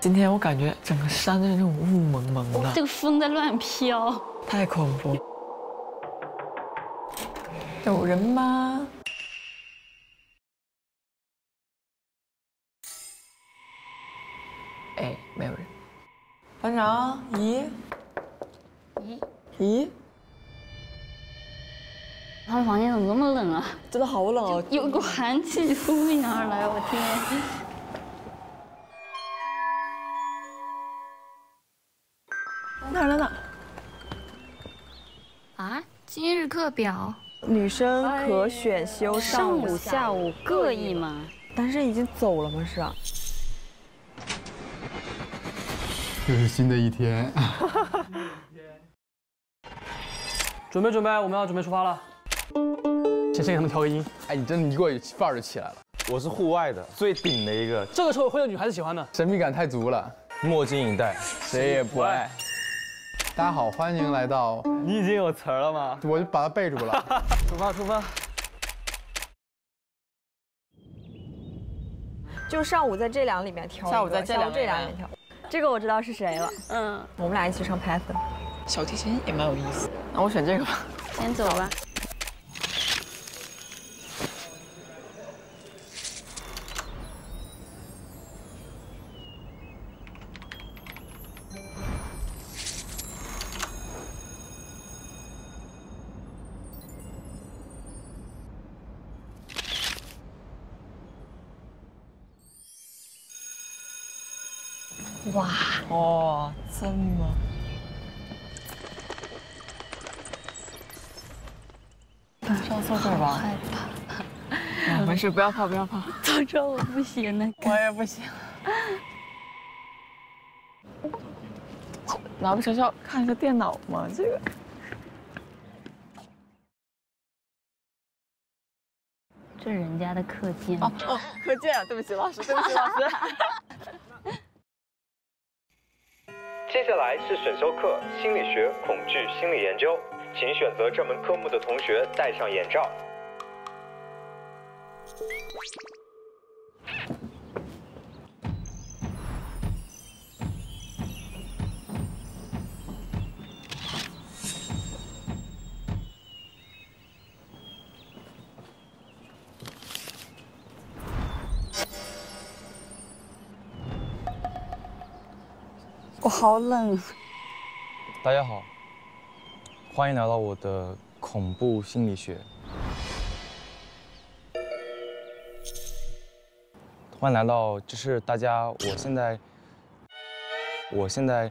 今天我感觉整个山的那种雾蒙蒙的，这个风在乱飘，太恐怖。有人吗？哎，没有人。班长，咦？他们房间怎么这么冷啊？真的好冷啊！有股寒气扑面而来，我天！ 哪？啊，今日课表，女生可选修上午、下午各一门。男生已经走了吗？是啊。又是新的一天。准备，我们要准备出发了。先给他们调个音。哎，你真的一过范儿就起来了。我是户外的，最顶的一个。这个时候会有女孩子喜欢的，神秘感太足了。墨镜一戴，谁也不爱。 大家好，欢迎来到。你已经有词儿了吗？我就把它背住了。出发！就上午在这两里面挑，下午在这两里面挑。这个我知道是谁了。嗯，我们俩一起上 Python。小提琴也蛮有意思。那我选这个吧。先走吧。哇哦，这么上厕所吧，害怕。没事，不要怕。早知道我不写那个，我也不写了。拿回学校看一下电脑嘛，这个。这是人家的课件。哦，课件啊，对不起老师。接下来是选修课《心理学恐惧心理研究》，请选择这门科目的同学戴上眼罩。我好冷。大家好，欢迎来到我的恐怖心理学。欢迎来到，这是大家，我现在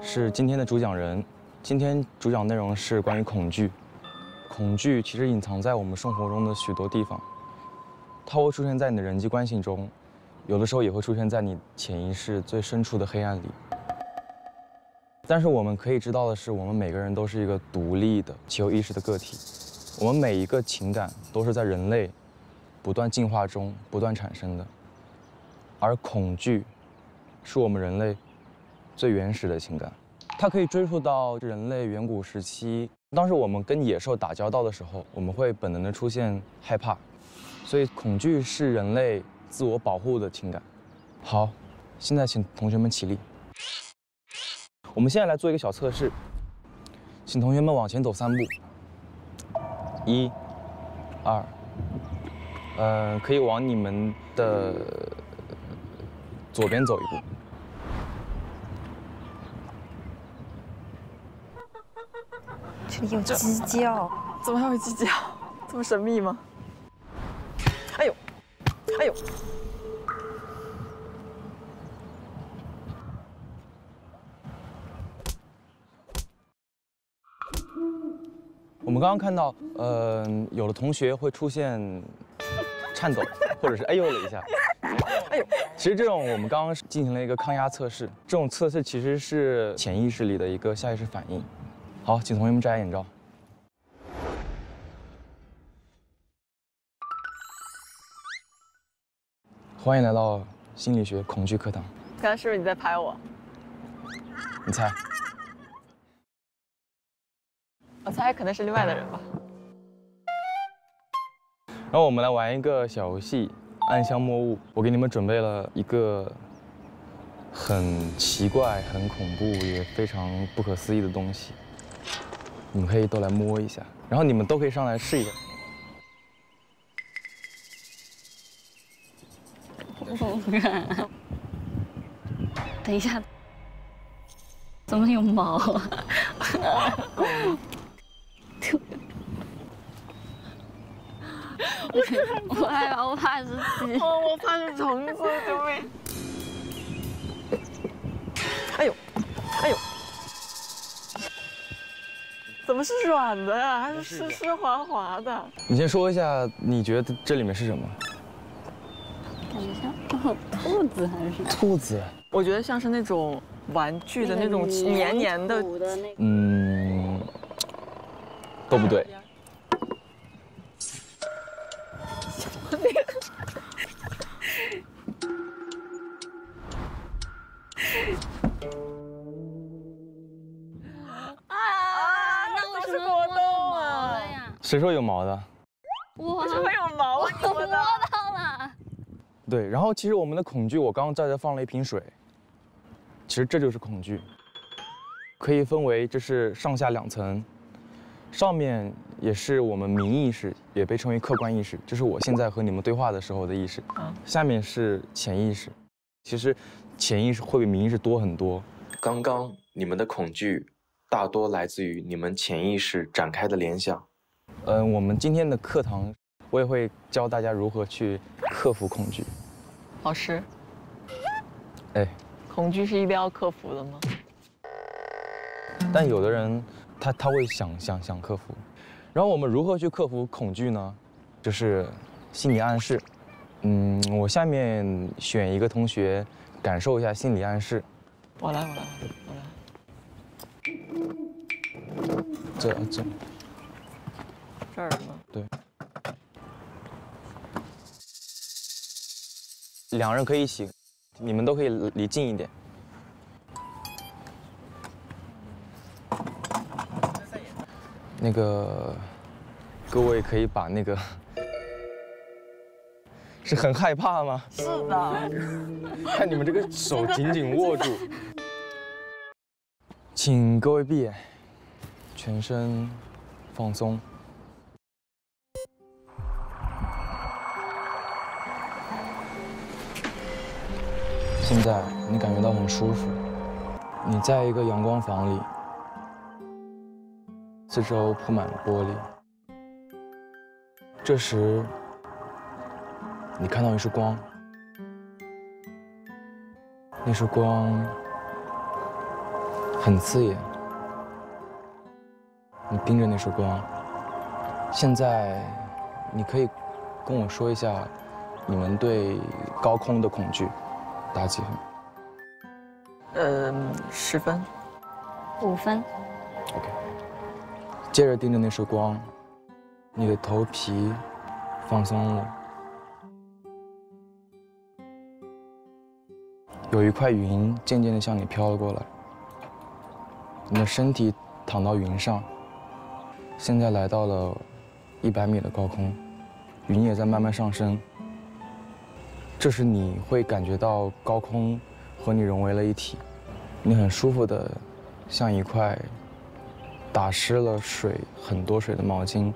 是今天的主讲人。今天主讲内容是关于恐惧。恐惧其实隐藏在我们生活中的许多地方，它会出现在你的人际关系中，有的时候也会出现在你潜意识最深处的黑暗里。 但是我们可以知道的是，我们每个人都是一个独立的、且有意识的个体。我们每一个情感都是在人类不断进化中不断产生的，而恐惧是我们人类最原始的情感，它可以追溯到人类远古时期。当时我们跟野兽打交道的时候，我们会本能的出现害怕，所以恐惧是人类自我保护的情感。好，现在请同学们起立。 我们现在来做一个小测试，请同学们往前走3步。1、2，可以往你们的左边走1步。这里有鸡叫，怎么还有鸡叫？这么神秘吗？哎呦！我们刚刚看到，有的同学会出现颤抖，或者是哎呦了一下。哎呦，其实这种我们刚刚进行了一个抗压测试，这种测试其实是潜意识里的一个下意识反应。好，请同学们摘下眼罩。 欢迎来到心理学恐惧课堂。刚刚是不是你在拍我？你猜？我猜可能是另外的人吧。然后我们来玩一个小游戏——暗箱摸物。我给你们准备了一个很奇怪、很恐怖、也非常不可思议的东西，你们可以都来摸一下，然后你们都可以上来试一下。 我不敢。等一下，怎么有毛啊？我害怕，我怕是自己。我怕是虫子，救命！哎呦，哎呦，怎么是软的呀？还是湿湿滑滑的？你先说一下，你觉得这里面是什么？ 感觉像兔子还是什么？兔子，我觉得像是那种玩具的那种黏黏的，嗯，都不对。什么那个？啊！那都是果冻啊！谁说有毛的？我是会有毛的。我摸到了。 对，然后其实我们的恐惧，我刚刚在这放了一瓶水，其实这就是恐惧，可以分为这是上下两层，上面也是我们明意识，也被称为客观意识，就是我现在和你们对话的时候的意识，下面是潜意识，其实潜意识会比明意识多很多。刚刚你们的恐惧大多来自于你们潜意识展开的联想。我们今天的课堂。 我也会教大家如何去克服恐惧。老师，哎，恐惧是一定要克服的吗？但有的人他会想克服，然后我们如何去克服恐惧呢？就是心理暗示。嗯，我下面选一个同学感受一下心理暗示。我来。这儿吗？对。 两人可以一起，你们都可以离近一点。那个，各位可以把那个，是很害怕吗？是的。看你们这个手紧紧握住。请各位闭眼，全身放松。 现在你感觉到很舒服，你在一个阳光房里，四周铺满了玻璃。这时，你看到一束光，那束光很刺眼，你盯着那束光。现在，你可以跟我说一下你们对高空的恐惧。 打几分？10分，5分。OK。接着盯着那束光，你的头皮放松了，有一块云渐渐地向你飘了过来，你的身体躺到云上，现在来到了100米的高空，云也在慢慢上升。 这时你会感觉到高空和你融为了一体，你很舒服的，像一块打湿了很多水的毛巾。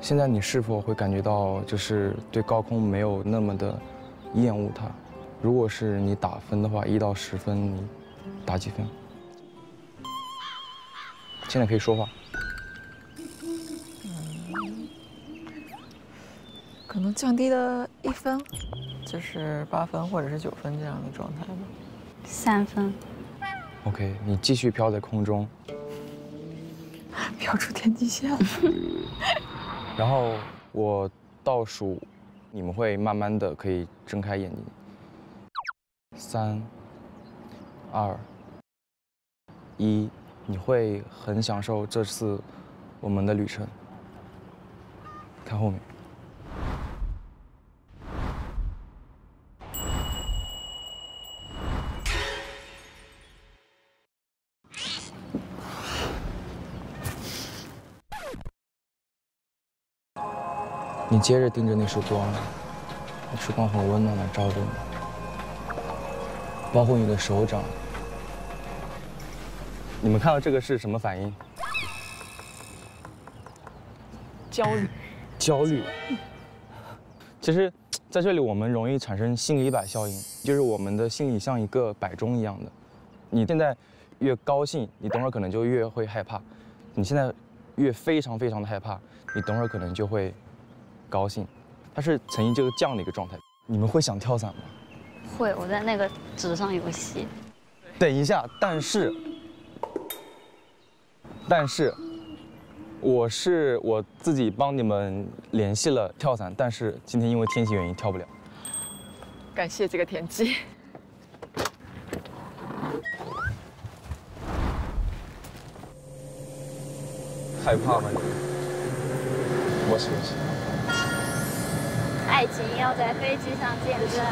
现在你是否会感觉到就是对高空没有那么的厌恶它？如果是你打分的话，1到10分，你打几分？现在可以说话。可能降低了1分。 就是8分或者是9分这样的状态吧，3分。OK， 你继续飘在空中，飘出天际线了。然后我倒数，你们会慢慢的可以睁开眼睛。3、2、1，你会很享受这次我们的旅程。看后面。 你接着盯着那束光，那束光很温暖的照着你，包括你的手掌。你们看到这个是什么反应？焦虑。焦虑。其实，在这里我们容易产生心理摆效应，就是我们的心理像一个摆钟一样的，你现在越高兴，你等会儿可能就越会害怕；你现在越非常的害怕，你等会儿可能就会。 高兴，它是呈现这个这样的一个状态。你们会想跳伞吗？会，我在那个纸上游戏。等一下，但是，我自己帮你们联系了跳伞，但是今天因为天气原因跳不了。感谢这个天气。害怕吗？你？我是不是？ 爱情要在飞机上见证。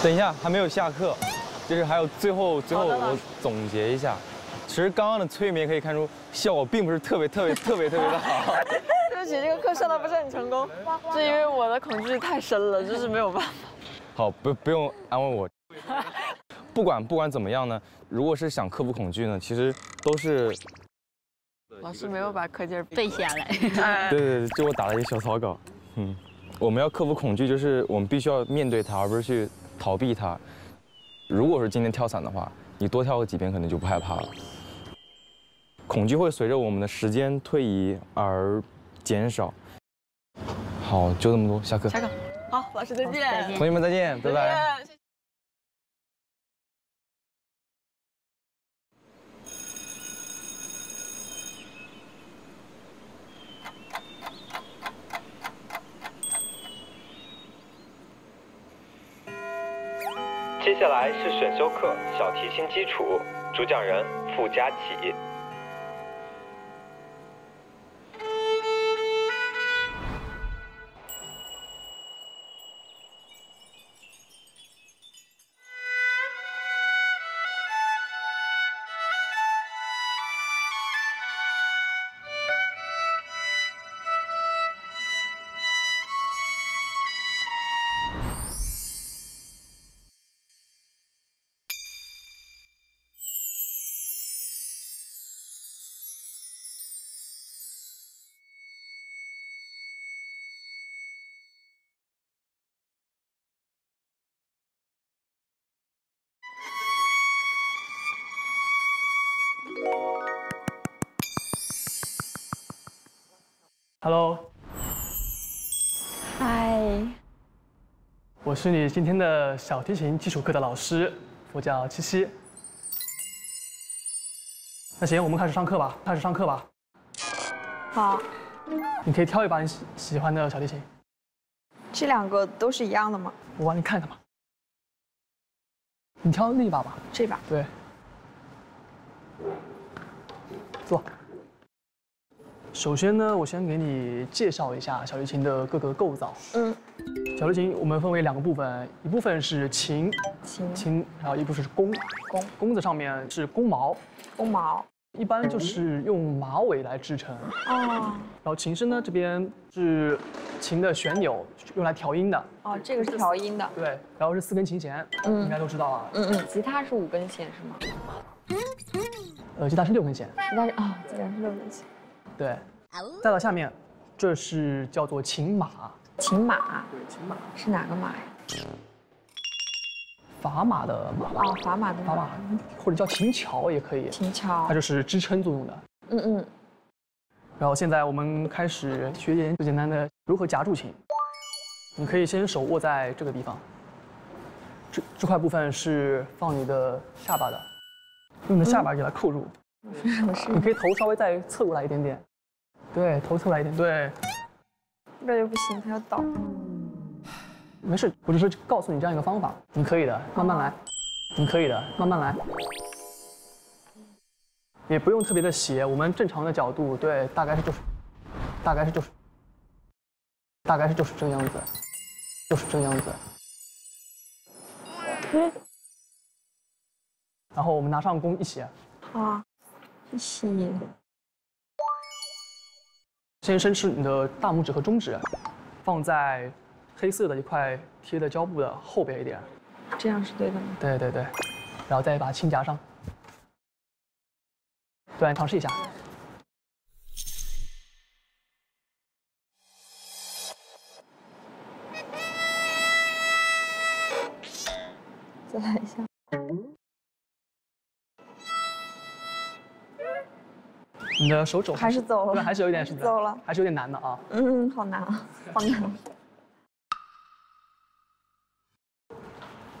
等一下，还没有下课，就是还有最后我总结一下，其实刚刚的催眠可以看出效果并不是特别的好。对不起，这个课上的不是很成功，是因为我的恐惧太深了，就是没有办法。好，不用安慰我。不管怎么样呢，如果是想克服恐惧呢，其实都是老师没有把课件背下来。对，就我打了一个小草稿。嗯，我们要克服恐惧，就是我们必须要面对它，而不是去。 逃避它。如果是今天跳伞的话，你多跳个几遍，可能就不害怕了。恐惧会随着我们的时间推移而减少。好，就这么多，下课。下课。好，老师再见。同学们再见，拜拜。接下来是选修课《小提琴基础》，主讲人傅佳琪。Hello， 嗨，我是你今天的小提琴基础课的老师，我叫七七。那行，我们开始上课吧。好，你可以挑一把你喜欢的小提琴。这两个都是一样的吗？我帮你看看吧。你挑那一把吧。这把。对。坐。 首先呢，我先给你介绍一下小提琴的各个构造。嗯，小提琴我们分为两个部分，一部分是琴，然后一部分是弓。弓子上面是弓毛，一般就是用马尾来支撑。哦。然后琴身呢，这边是琴的旋钮，用来调音的。哦，这个是调音的。对，然后是4根琴弦，嗯，应该都知道啊。嗯嗯。吉他是5根弦是吗？吉他是6根弦。吉他是6根弦。 对，再到下面，这是叫做琴码。琴码。对，琴码是哪个码呀？砝码的码啊，砝码的砝码，或者叫琴桥也可以。琴桥，它就是支撑作用的。嗯嗯。然后现在我们开始学点最简单的如何夹住琴。你可以先手握在这个地方，这块部分是放你的下巴的，用你的下巴给它扣住。你可以头稍微再侧过来一点点。对，头侧来一点。对。这个就不行，它要倒。 没事，我只是告诉你这样一个方法，你可以的，慢慢来，你可以的，慢慢来，也不用特别的斜，我们正常的角度，对，大概是这个样子，就是这个样子。嗯。然后我们拿上弓一起。啊，一起。先伸出你的大拇指和中指，放在。 黑色的一块贴的胶布的后边一点，这样是对的吗？对对对，然后再把琴夹上。对，尝试一下。再来一下。你的手肘还是走了，还是有一点是走了，还是有点难的啊。嗯，好难啊，好难。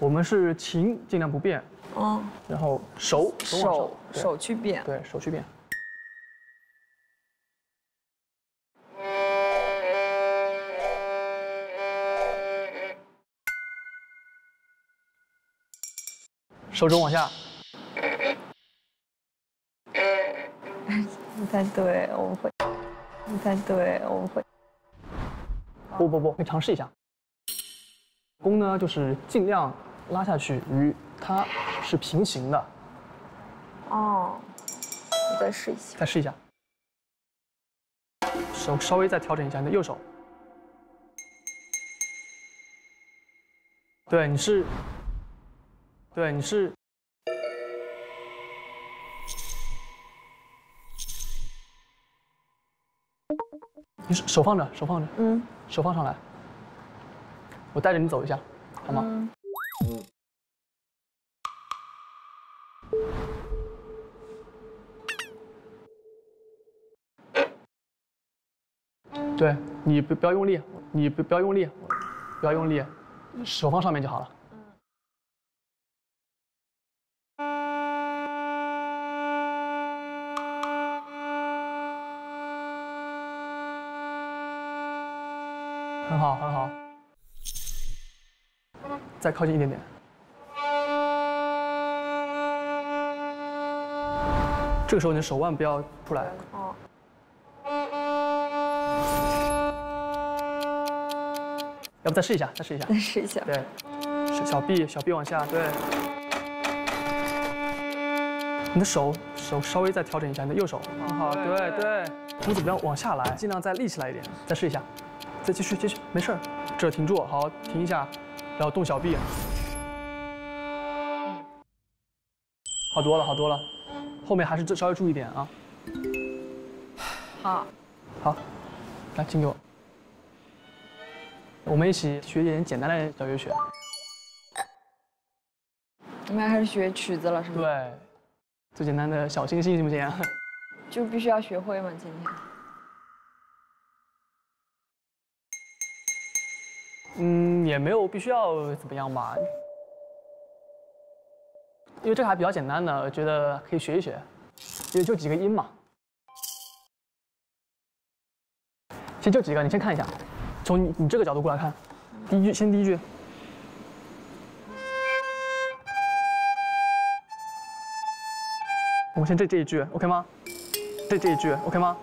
我们是琴尽量不变，嗯，然后手去变，对手去变。手肘往下。不太对，我会。不太对，我会。不，可以尝试一下。弓呢，就是尽量。 拉下去，与它是平行的。哦，我再试一下。再试一下。手稍微再调整一下你的右手。对，你是。对，你是。你手放着，手放着。嗯。手放上来。我带着你走一下，好吗？嗯。 对你不要用力，你不要用力，不要用力，手放上面就好了。嗯、很好，很好。再靠近一点点。这个时候你的手腕不要出来。哦。 要不再试一下，再试一下，再试一下。对，小臂往下，对。你的手稍微再调整一下，你的右手。很好，对对。拇指不要往下来，尽量再立起来一点。再试一下，再继续，没事儿，这停住，好，停一下，然后动小臂。好多了，好多了。后面还是稍微注意点啊。好。好，来，请给我。 我们一起学一点简单的小乐曲。我们要开始学曲子了，是吗？对，最简单的小星星行不行啊？就必须要学会嘛，今天。嗯，也没有必须要怎么样吧，因为这个还比较简单的，我觉得可以学一学，因为就几个音嘛。其实就几个，你先看一下。 从你这个角度过来看，第一句，我们先这一句 ，OK 吗？这一句 OK 吗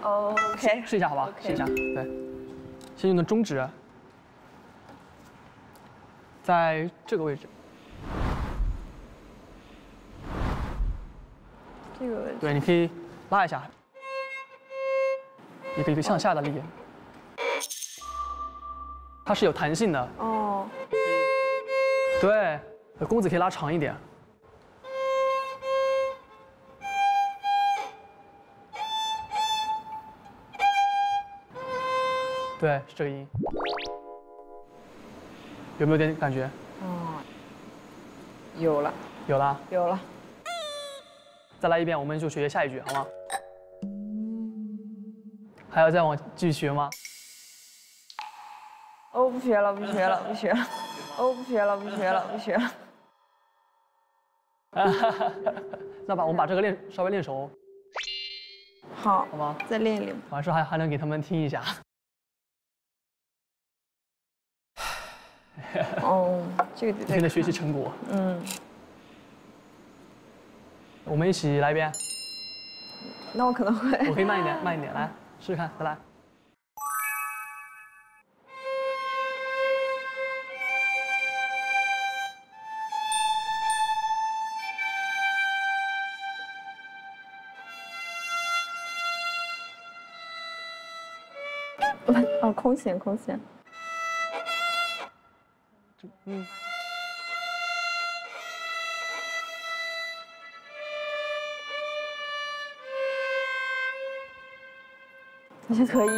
？OK。试一下好吧， Okay. 试一下。对，先用的中指，在这个位置，这个位置。对，你可以拉一下。 一个向下的力，它是有弹性的。哦。对，弓子可以拉长一点。对，是这个音。有没有点感觉？哦，有了，有了，有了。再来一遍，我们就学下一句，好吗？还要再往继续学吗？哦，不学了，不学了，不学了。哦，不学了，不学了，不学了。那把我们把这个练稍微练熟。 好，好吗？再练一练。完事还能给他们听一下。哦，这个得。今天的学习成果。嗯。我们一起来一遍。那我可能会。我可以慢一点，慢一点，来试试看，再来。哦，空弦，空弦。嗯。我觉得可以。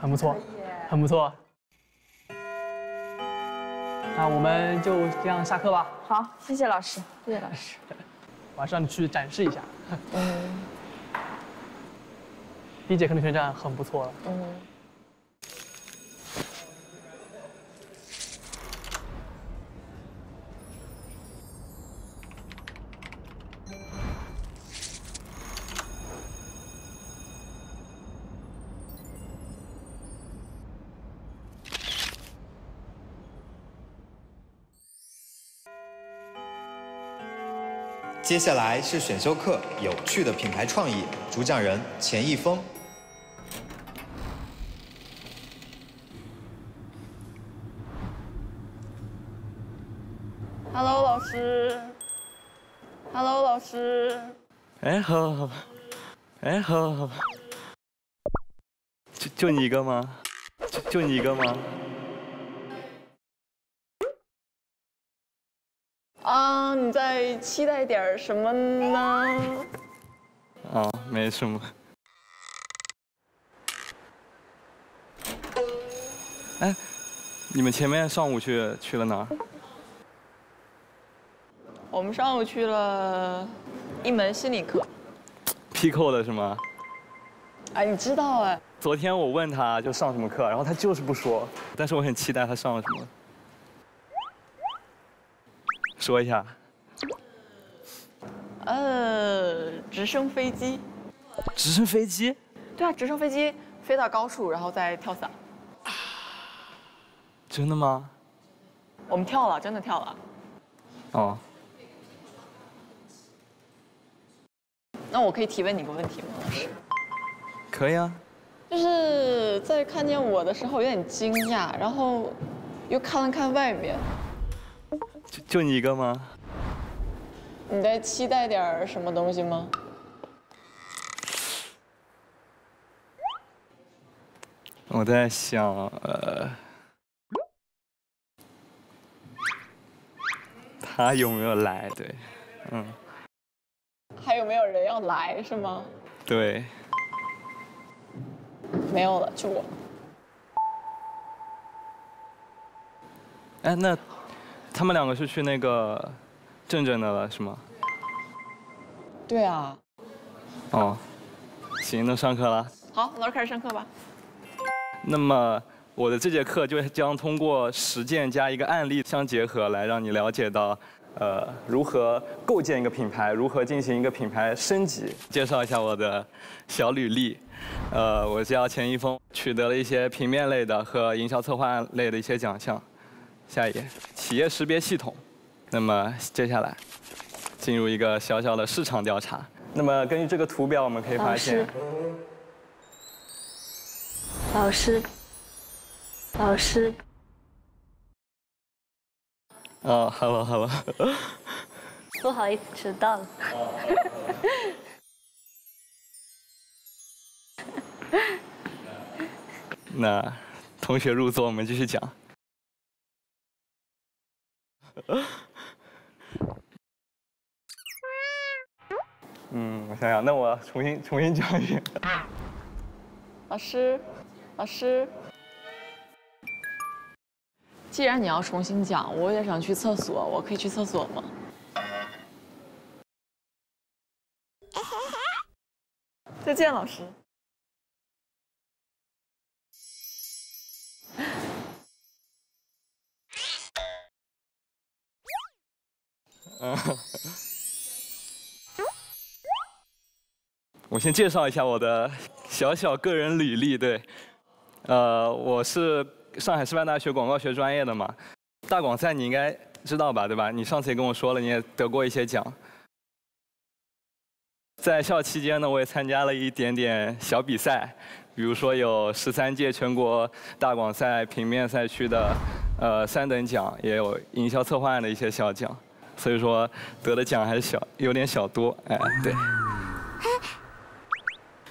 很不错，很不错。那我们就这样下课吧。好，谢谢老师，谢谢老师。晚上你去展示一下。嗯。 第一节课的宣战很不错了。嗯。接下来是选修课，有趣的品牌创意，主讲人钱一峰。 哎，好吧，好吧。哎，好吧，好吧。就你一个吗？就你一个吗？啊，你在期待点什么呢？啊，没什么。哎，你们前面上午去了哪儿？我们上午去了。 一门心理课 ，Pico 的是吗？哎，你知道哎。昨天我问他就上什么课，然后他就是不说，但是我很期待他上了什么。说一下。直升飞机。直升飞机？对啊，直升飞机飞到高处，然后再跳伞。真的吗？我们跳了，真的跳了。哦。 那我可以提问你个问题吗，老师？可以啊。就是在看见我的时候有点惊讶，然后又看了看外面。就你一个吗？你在期待点什么东西吗？我在想，他有没有来？对，嗯。 还有没有人要来是吗？对，没有了，就我。哎，那他们两个是去那个正正的了是吗？对啊。哦，行，那上课了。好，老师开始上课吧。那么我的这节课就将通过实践加一个案例相结合，来让你了解到。 如何构建一个品牌？如何进行一个品牌升级？介绍一下我的小履历。我叫钱一峰，取得了一些平面类的和营销策划类的一些奖项。下一页，企业识别系统。那么接下来进入一个小小的市场调查。那么根据这个图表，我们可以发现，老师。 哦， hello， 不好意思，迟到了。那同学入座，我们继续讲。嗯，我想想，那我重新讲一遍。老师，既然你要重新讲，我也想去厕所，我可以去厕所吗？再见，老师。我先介绍一下我的小个人履历，对，我是上海师范大学广告学专业的嘛，大广赛你应该知道吧，对吧？你上次也跟我说了，你也得过一些奖。在校期间呢，我也参加了一点点小比赛，比如说有13届全国大广赛平面赛区的3等奖，也有营销策划案的一些小奖，所以说得的奖还是有点小多，哎，对。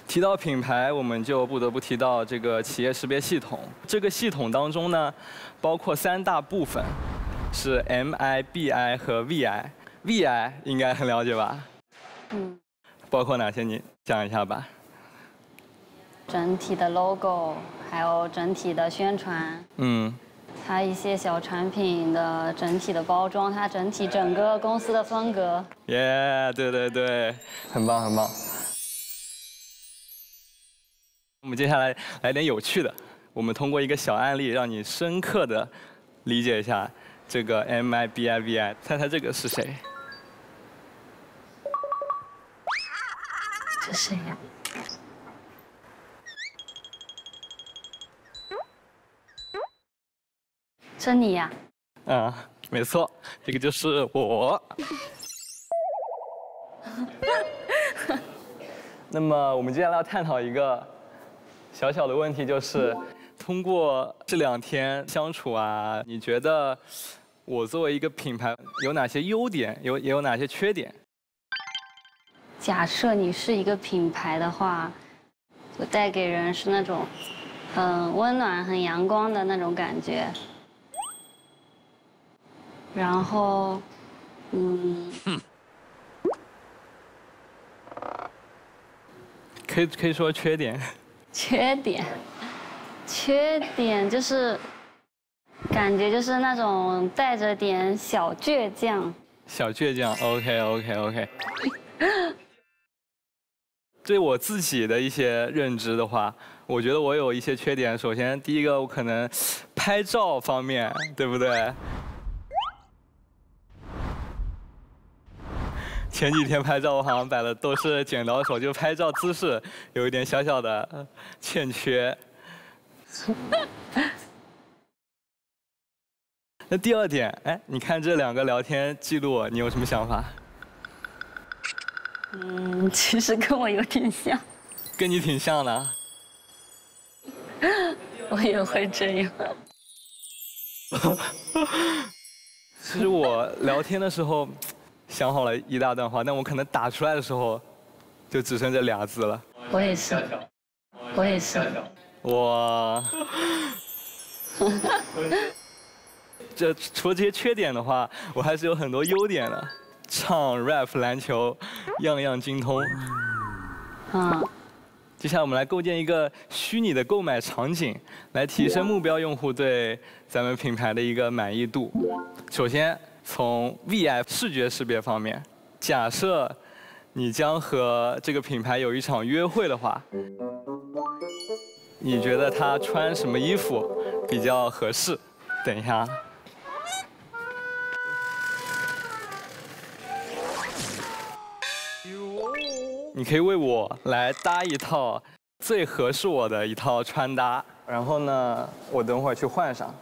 提到品牌，我们就不得不提到这个企业识别系统。这个系统当中呢，包括3大部分，是 MI、BI 和 VI。VI 应该很了解吧？嗯。包括哪些？你讲一下吧。整体的 logo， 还有整体的宣传。嗯。它一些小产品的整体的包装，它整个公司的风格。耶，对对对，很棒很棒。 我们接下来来点有趣的，我们通过一个小案例，让你深刻的理解一下这个 MIBIVI， 猜猜这个是谁？这谁呀？是你呀？啊，没错，这个就是我。那么我们接下来要探讨一个。 小小的问题就是，通过这2天相处啊，你觉得我作为一个品牌有哪些优点，也有哪些缺点？假设你是一个品牌的话，我带给人是那种很温暖、很阳光的那种感觉。然后，可以说缺点。 缺点就是感觉就是那种带着点小倔强。小倔强 ，OK。对我自己的一些认知的话，我觉得我有一些缺点。首先，第一个我可能拍照方面，对不对？前几天拍照，我好像摆的都是剪刀手，就拍照姿势有一点小小的欠缺。那第二点，哎，你看这2个聊天记录，你有什么想法？嗯，其实跟我有点像。跟你挺像的。我也会这样。其实我聊天的时候。 想好了一大段话，但我可能打出来的时候，就只剩这俩字了。我也是。哇！这除了这些缺点的话，我还是有很多优点的。唱 rap 篮球，样样精通。嗯。接下来我们来构建一个虚拟的购买场景，来提升目标用户对咱们品牌的一个满意度。首先。 从 VI 视觉识别方面，假设你将和这个品牌有一场约会的话，你觉得他穿什么衣服比较合适？等一下，你可以为我来搭一套最合适我的一套穿搭，然后呢，我等会儿去换上。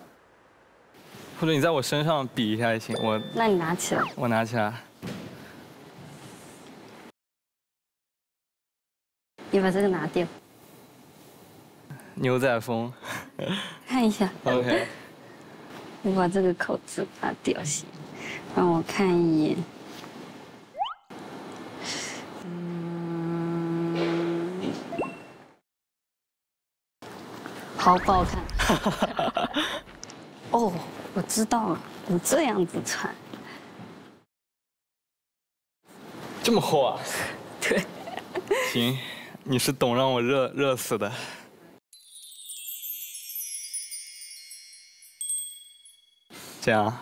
或者你在我身上比一下也行，我。那你拿起来。我拿起来。你把这个拿掉。牛仔风。看一下。OK。你把这个扣子拔掉行，让我看一眼。嗯，好不好看？哦。我知道了，你这样子穿，这么厚啊？对。行，你是懂让我热死的。这样，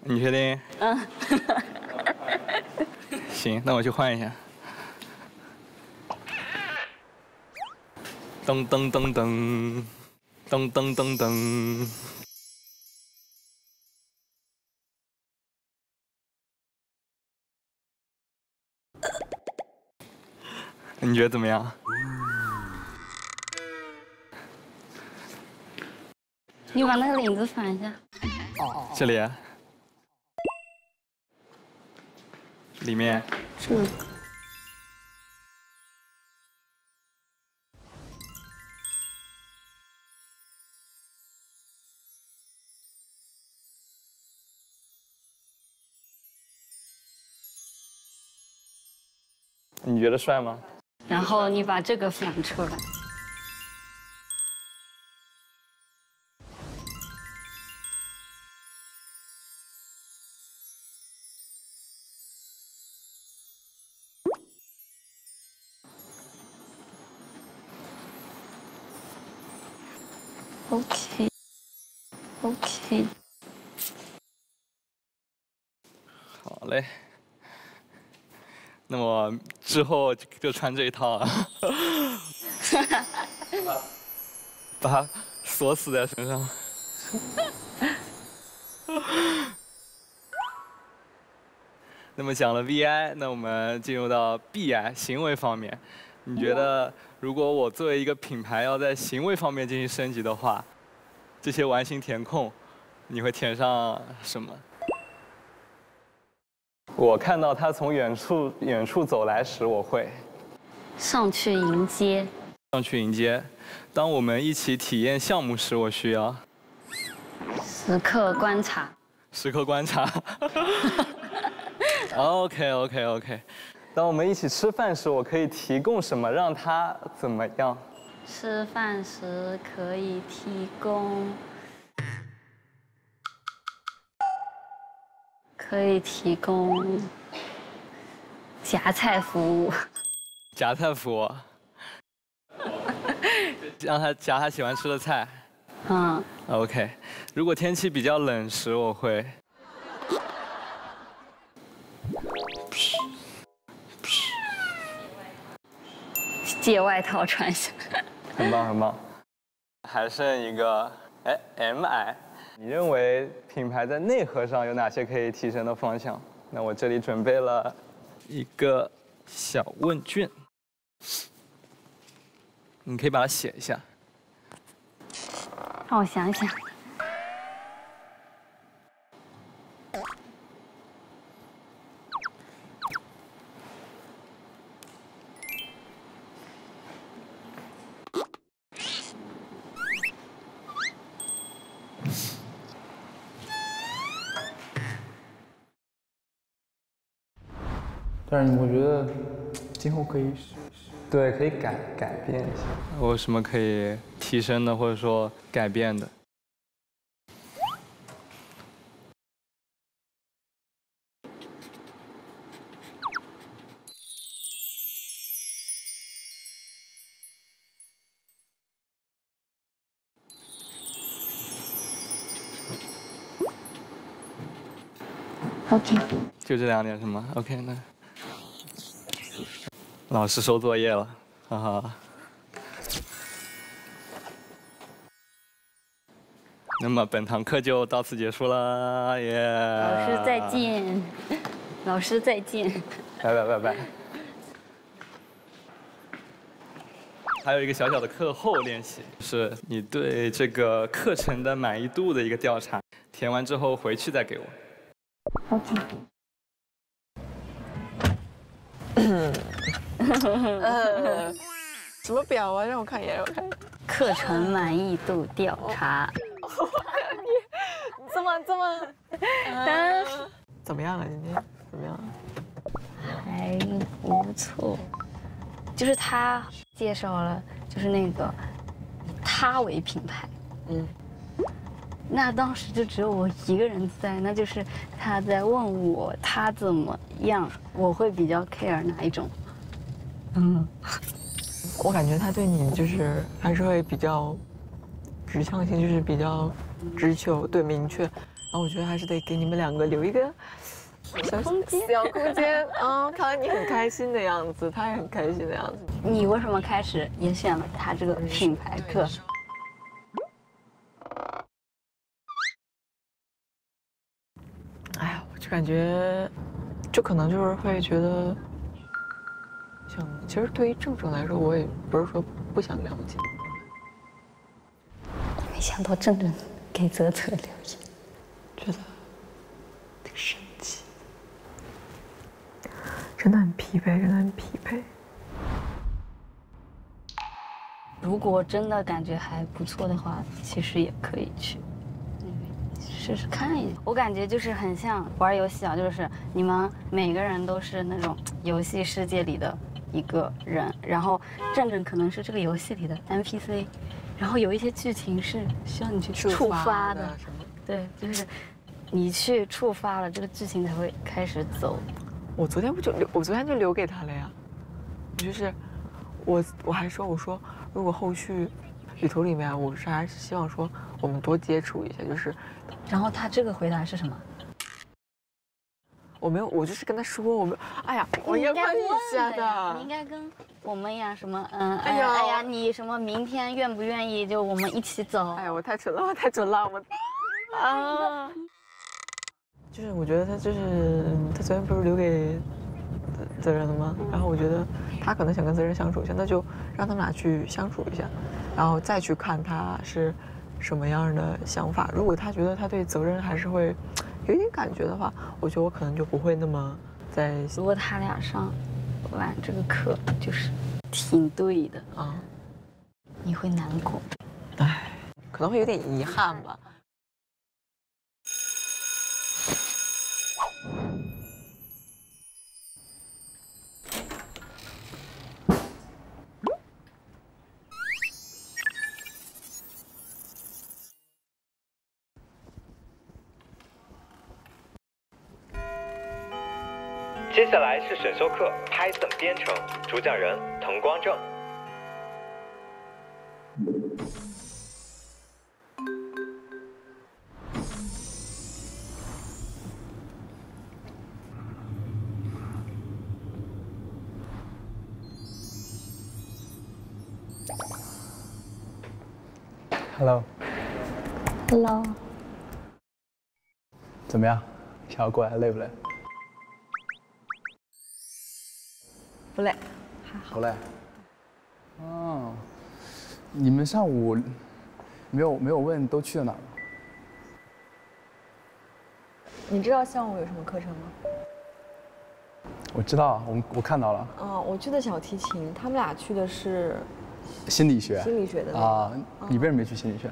你确定？嗯。行，那我去换一下。噔噔噔噔，噔噔噔噔。 你觉得怎么样？你把那个领子反一下。哦。这里。里面。这。你觉得帅吗？ 然后你把这个反出来，OK，好嘞。 那么之后就穿这一套了，把它锁死在身上。那么讲了 VI， 那我们进入到 BI 行为方面。你觉得如果我作为一个品牌要在行为方面进行升级的话，这些完形填空，你会填上什么？ 我看到他从远处走来时，我会上去迎接。上去迎接。当我们一起体验项目时，我需要时刻观察。时刻观察。OK。当我们一起吃饭时，我可以提供什么让他怎么样？吃饭时可以提供。 可以提供夹菜服务。夹菜服务，让他夹他喜欢吃的菜。嗯。OK， 如果天气比较冷时，我会。借外套穿上。很棒，很棒。还剩一个，哎 ，MI。 你认为品牌在内核上有哪些可以提升的方向？那我这里准备了一个小问卷，你可以把它写一下。让我想一想。但是我觉得今后可以，对，可以改变一下。我有什么可以提升的，或者说改变的？OK。就这2点是吗 ？OK， 那。 老师收作业了，哈哈。那么本堂课就到此结束啦，耶！老师再见，老师再见。拜拜。还有一个小小的课后练习，是你对这个课程的满意度的一个调查，填完之后回去再给我。OK。 什么表啊？让我看一眼，让我看。课程满意度调查。你怎么？怎么样了？今天怎么样？还不错。就是他介绍了，就是那个以他为品牌。嗯。那当时就只有我一个人在，那就是他在问我他怎么样，我会比较 care 哪一种。 嗯，我感觉他对你就是还是会比较指向性，就是比较直球，对，明确。然后我觉得还是得给你们两个留一个小空间，小空间啊！看来你很开心的样子，他也很开心的样子。你为什么开始也选了他这个品牌课？ 哎呀，我就感觉，就可能就是会觉得，想，其实对于正正来说，我也不是说不想了解。没想到正正给泽泽留言，觉得挺神奇，真的很疲惫，真的很疲惫。如果真的感觉还不错的话，其实也可以去。 试试看一下，我感觉就是很像玩游戏啊，就是你们每个人都是那种游戏世界里的一个人，然后正正可能是这个游戏里的 NPC， 然后有一些剧情是需要你去触发的，对，就是你去触发了这个剧情才会开始走。我昨天就留给他了呀，就是我还说如果后续。 旅途里面，我是还是希望说我们多接触一下，就是。然后他这个回答是什么？我没有，我就是跟他说，我们，哎呀，我应该问一下的。你应该跟我们呀，什么，哎呀，你什么明天愿不愿意就我们一起走？哎呀，我太蠢了，我太蠢了，我啊。就是我觉得他就是他昨天不是留给责任了吗？然后我觉得他可能想跟责任相处一下，那就让他们俩去相处一下。 然后再去看他是什么样的想法。如果他觉得他对责任还是会有一点感觉的话，我觉得我可能就不会那么在。如果他俩上完这个课，就是挺对的啊，你会难过，哎，可能会有点遗憾吧。接下来是选修课 Python 编程，主讲人滕光正。Hello。怎么样？想要过来累不累？ 不累，还好。不累。哦，你们上午没有问都去了哪儿吗？你知道上午有什么课程吗？我知道，我看到了。哦，我去的小提琴，他们俩去的是心理学。心理学的啊，你为什么没去心理学？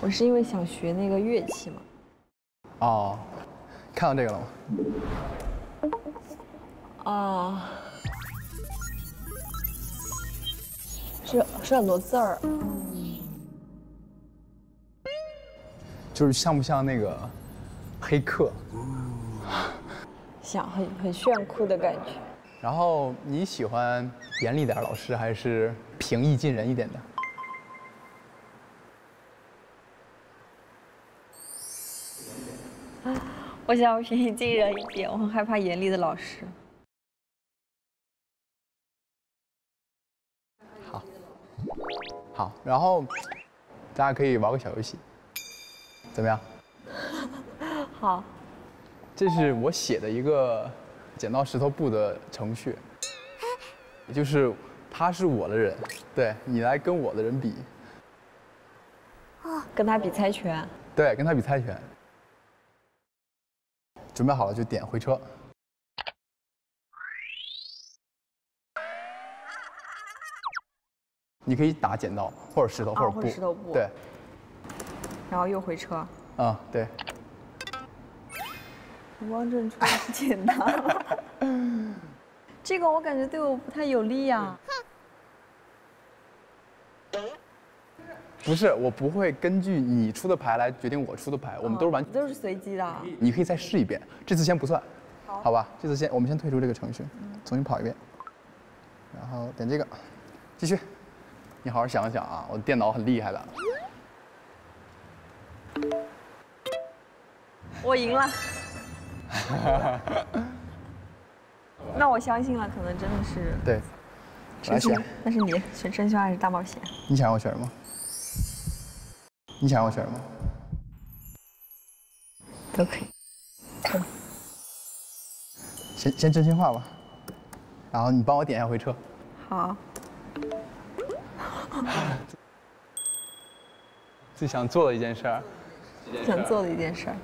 我是因为想学那个乐器嘛。哦，看到这个了吗？ 哦，是很多字儿，就是像不像那个黑客？像很炫酷的感觉。然后你喜欢严厉点老师，还是平易近人一点的？我想平易近人一点，我很害怕严厉的老师。 好，然后大家可以玩个小游戏，怎么样？好。这是我写的一个剪刀石头布的程序，就是他是我的人，对你来跟我的人比。啊，跟他比猜拳。对，跟他比猜拳。准备好了就点回车。 你可以打剪刀，或者石头，或者布，对。然后又回车。啊，对。我汪正出剪刀。这个我感觉对我不太有利呀。不是，我不会根据你出的牌来决定我出的牌，我们都是完全都是随机的。你可以再试一遍，这次先不算，好吧？这次我们先退出这个程序，重新跑一遍，然后点这个，继续。 你好好想想啊，我的电脑很厉害的。我赢了。那我相信了，可能真的是对。我选，那是你选真凶还是大冒险？你想让我选什么？你想让我选什么？都可以。先真心话吧，然后你帮我点一下回车。好。最想做的一件事儿。想做的一件事儿。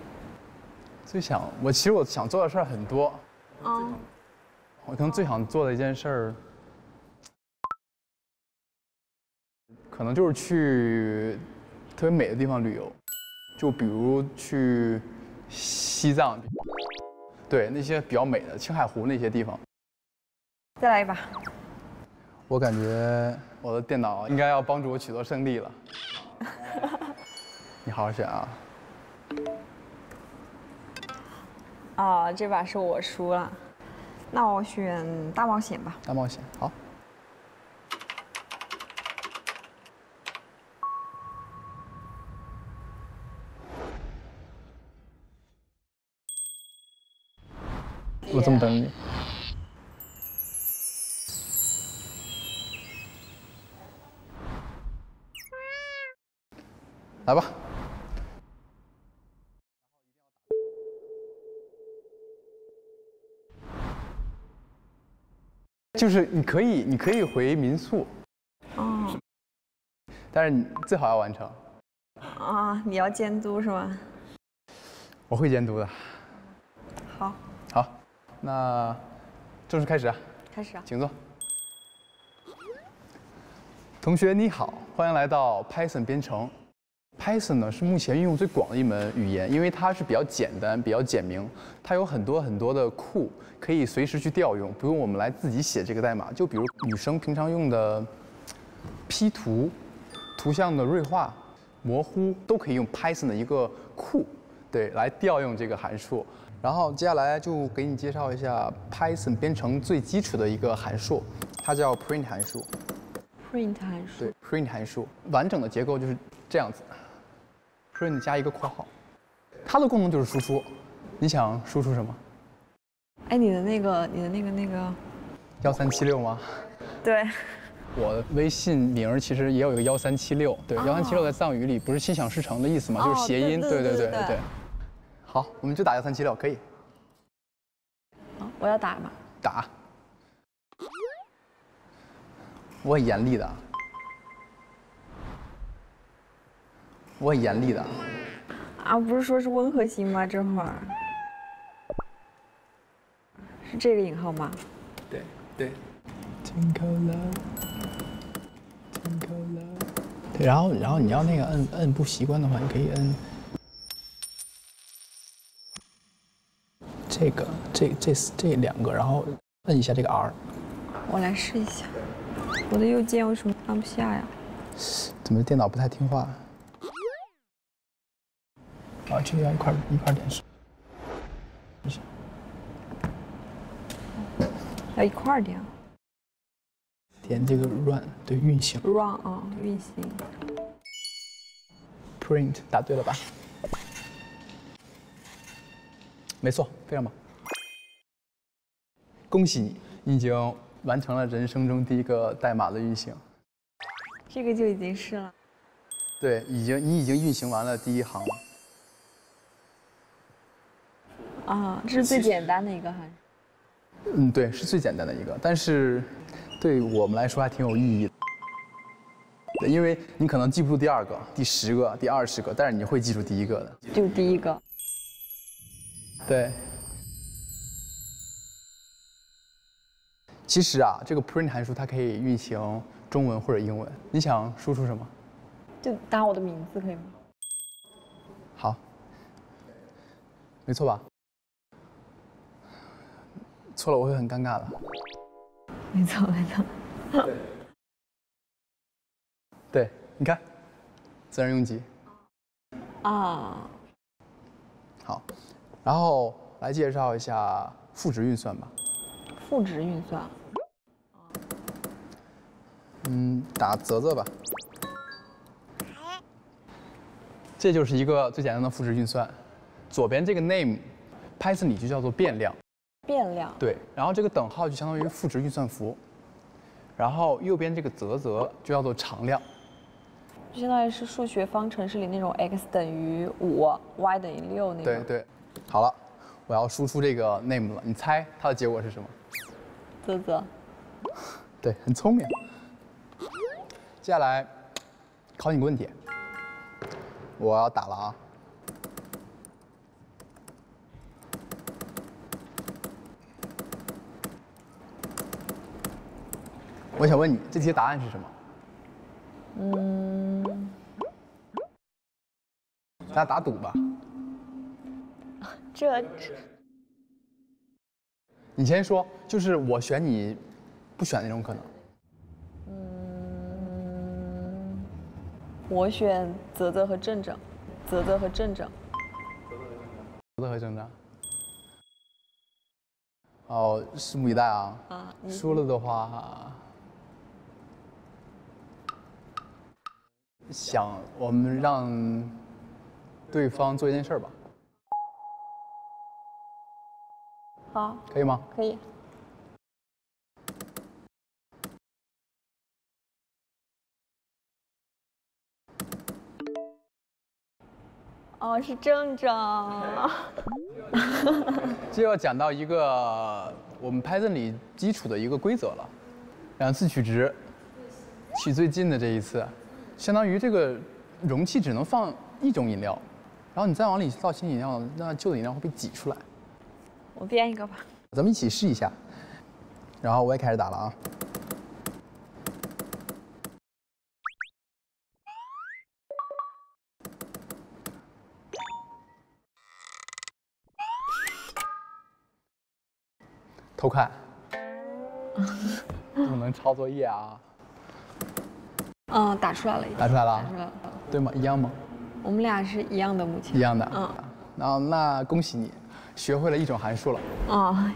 我其实想做的事儿很多。嗯。我可能最想做的一件事儿，可能就是去特别美的地方旅游，就比如去西藏，对那些比较美的青海湖那些地方。再来一把。我感觉我的电脑应该要帮助我取得胜利了。你好好选啊。啊，这把是我输了。那我选大冒险吧。大冒险，好。我这么等你。来吧。就是你可以回民宿。哦。但是你最好要完成。啊，你要监督是吗？我会监督的。好。好。那正式开始啊！开始啊！请坐。同学你好，欢迎来到 Python 编程。Python 呢是目前运用最广的一门语言，因为它是比较简单、比较简明，它有很多很多的库可以随时去调用，不用我们来自己写这个代码。就比如女生平常用的 P 图、图像的锐化、模糊，都可以用 Python 的一个库，对，来调用这个函数。然后接下来就给你介绍一下 Python 编程最基础的一个函数，它叫 print 函数。print 函数。对 ，print 函数完整的结构就是这样子 ，print 加一个括号，它的功能就是输出。你想输出什么？哎，你的那个1376吗？对。我微信名其实也有一个1376，对，1376在藏语里不是心想事成的意思嘛，就是谐音，对。好，我们就打1376，可以。我要打吗？打。我很严厉的。我很严厉的。啊，不是说是温和型吗？这会儿是这个引号吗？对。对，然后你要那个摁不习惯的话，你可以摁。这两个，然后摁一下这个 R。我来试一下，我的右键为什么按不下呀？怎么电脑不太听话？啊，这个要一块点上。要一块点。点这个 run， 对，运行。run 啊，运行。print 答对了吧？没错，非常棒。恭喜你，你已经完成了人生中第一个代码的运行。这个就已经是了。对，你已经运行完了第一行了。啊，这是最简单的一个函数。嗯，对，是最简单的一个，但是对我们来说还挺有意义的。对，因为你可能记不住第二个、第10个、第20个，但是你会记住第一个的。就第一个。对，其实啊，这个 print 函数它可以运行中文或者英文。你想输出什么？就打我的名字可以吗？好，没错吧？错了我会很尴尬的。没错。对，你看，自然用级。啊。好。然后来介绍一下赋值运算吧。赋值运算，打泽吧。这就是一个最简单的赋值运算，左边这个 name Python 里就叫做变量。变量。对，然后这个等号就相当于赋值运算符，然后右边这个啧就叫做常量。就相当于是数学方程式里那种 x 等于5 ，y 等于6那种。对对。好了，我要输出这个 name 了，你猜它的结果是什么？啧。对，很聪明。接下来考你个问题，我要打了啊。 我想问你，这题的答案是什么？咱俩打赌吧。这……你先说，就是我选你，不选那种可能。我选啧和正正，啧和正正。哦，拭目以待啊。啊。输了的话。 想我们让对方做一件事吧，好，可以吗？可以。哦，是正正。这要讲到一个我们 Python 里基础的一个规则了，两次取值，取最近的这一次。 相当于这个容器只能放一种饮料，然后你再往里倒新饮料，那旧的饮料会被挤出来。我编一个吧，咱们一起试一下。然后我也开始打了啊。偷看，不能抄作业啊。 嗯，打出来了，打出来了，对吗？一样吗？我们俩是一样的目前。一样的，嗯。那恭喜你，学会了一种函数了。啊。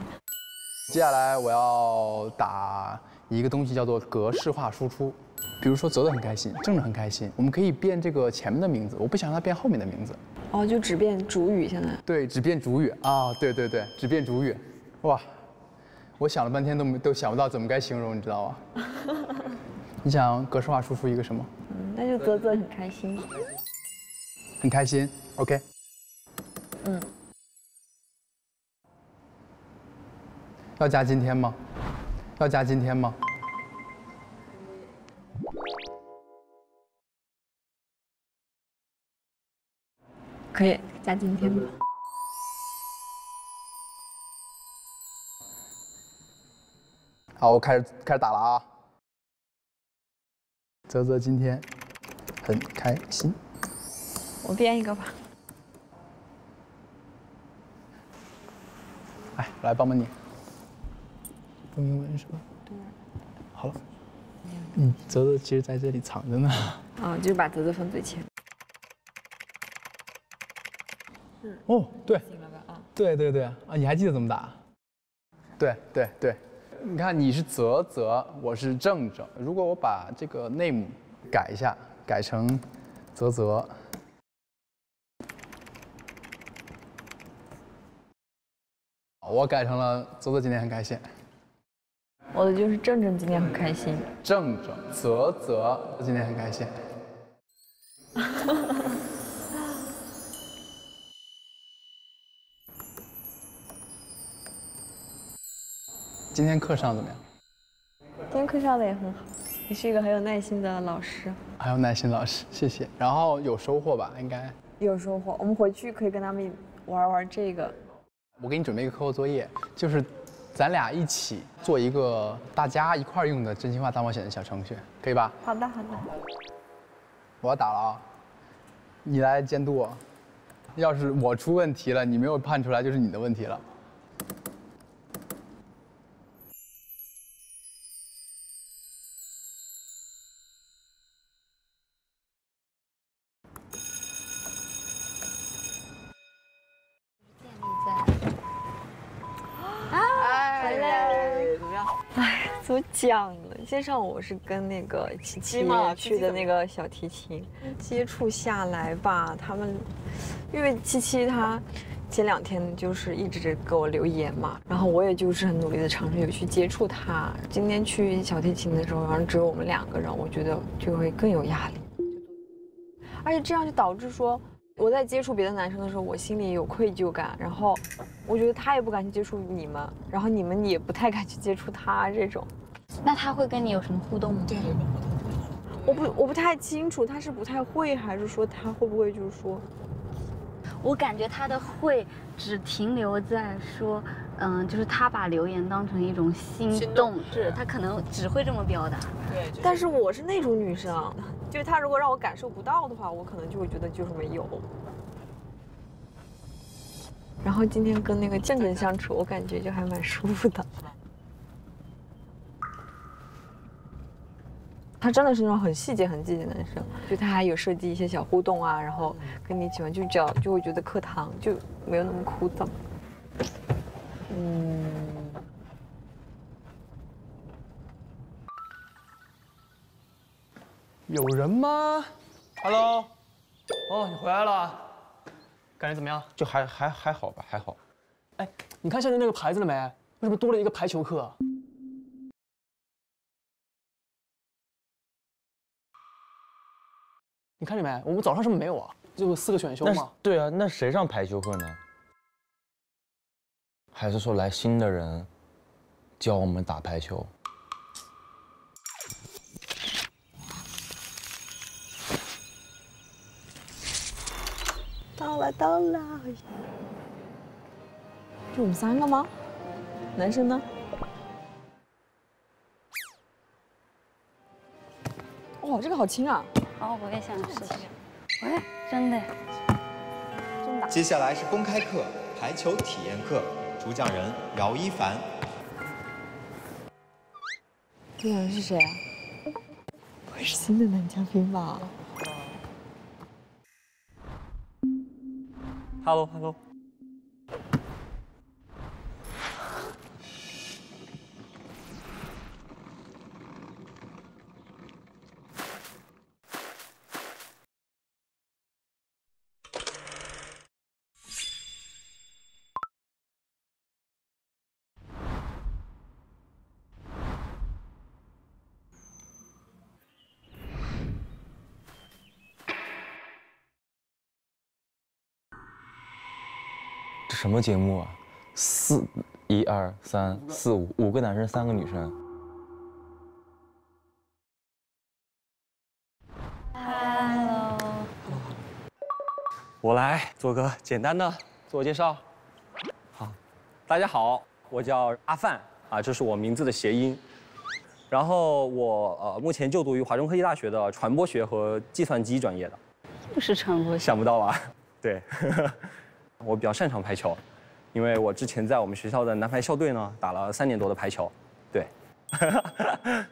接下来我要打一个东西叫做格式化输出，比如说啧啧很开心，正正很开心，我们可以变这个前面的名字，我不想让它变后面的名字。哦，就只变主语现在。对，只变主语啊，对，只变主语。哇，我想了半天都想不到怎么该形容，你知道吗？你想格式化输出一个什么？那就啧啧很开心。很开心 ，OK。嗯。要加今天吗？可以加今天吧。好，我开始打了啊。 啧啧，今天很开心。我编一个吧。哎，我来帮帮你。用英文是吧？对。好了。嗯，啧啧，其实在这里藏着呢。啊，就是把啧啧放最前。哦，对。行了吧？啊。对啊！你还记得怎么打？对。 你看，你是啧，我是正。如果我把这个 name 改一下，改成啧，我改成了啧，今天很开心。我的就是正，今天很开心。正，啧，今天很开心。今天课上怎么样？今天课上的也很好，你是一个很有耐心的老师。很有耐心老师，谢谢。然后有收获吧？应该有收获。我们回去可以跟他们玩这个。我给你准备一个课后作业，就是咱俩一起做一个大家一块用的真心话大冒险的小程序，可以吧？好的。我要打了啊！你来监督我。要是我出问题了，你没有判出来，就是你的问题了。 哎，怎么样？哎，所讲的。先上午我是跟那个琪琪去的那个小提琴接触下来吧，他们因为琪琪他前两天就是一直给我留言嘛，然后我也就是很努力的尝试有去接触他。今天去小提琴的时候，好像只有我们两个人，我觉得就会更有压力，而且这样就导致说。 我在接触别的男生的时候，我心里有愧疚感，然后我觉得他也不敢去接触你们，然后你们也不太敢去接触他这种。那他会跟你有什么互动吗？对，有互动。我不太清楚，他是不太会，还是说他会不会就是说？我感觉他的会只停留在说，就是他把留言当成一种心动，是他可能只会这么表达。对。就是、但是我是那种女生。 就是他如果让我感受不到的话，我可能就会觉得就是没有。然后今天跟那个健健相处，我感觉就还蛮舒服的。他真的是那种很细节、很细节的男生，就他还有设计一些小互动啊，然后跟你一起玩，就只要就会觉得课堂就没有那么枯燥。嗯。 有人吗 ？Hello， 哦，你回来了，感觉怎么样？就还好吧，还好。哎，你看现在那个牌子了没？为什么多了一个排球课？你看见没？我们早上是不是没有啊？就四个选修嘛。对啊，那谁上排球课呢？还是说来新的人教我们打排球？ 到了，就我们三个吗？男生呢？哦，这个好轻啊！哦，我也想试试。喂，真的，真的。接下来是公开课，排球体验课，主讲人饶一凡。主讲人是谁啊？不会是新的男嘉宾吧？ Hello， 什么节目啊？1、2、3、4、5，个男生，3个女生。Hello， 我来做个简单的自我介绍。好，大家好，我叫阿范啊，这是我名字的谐音。然后我目前就读于华中科技大学的传播学和计算机专业的。又是传播学？想不到吧？对。我比较擅长排球，因为我之前在我们学校的男排校队呢打了3年多的排球，对。然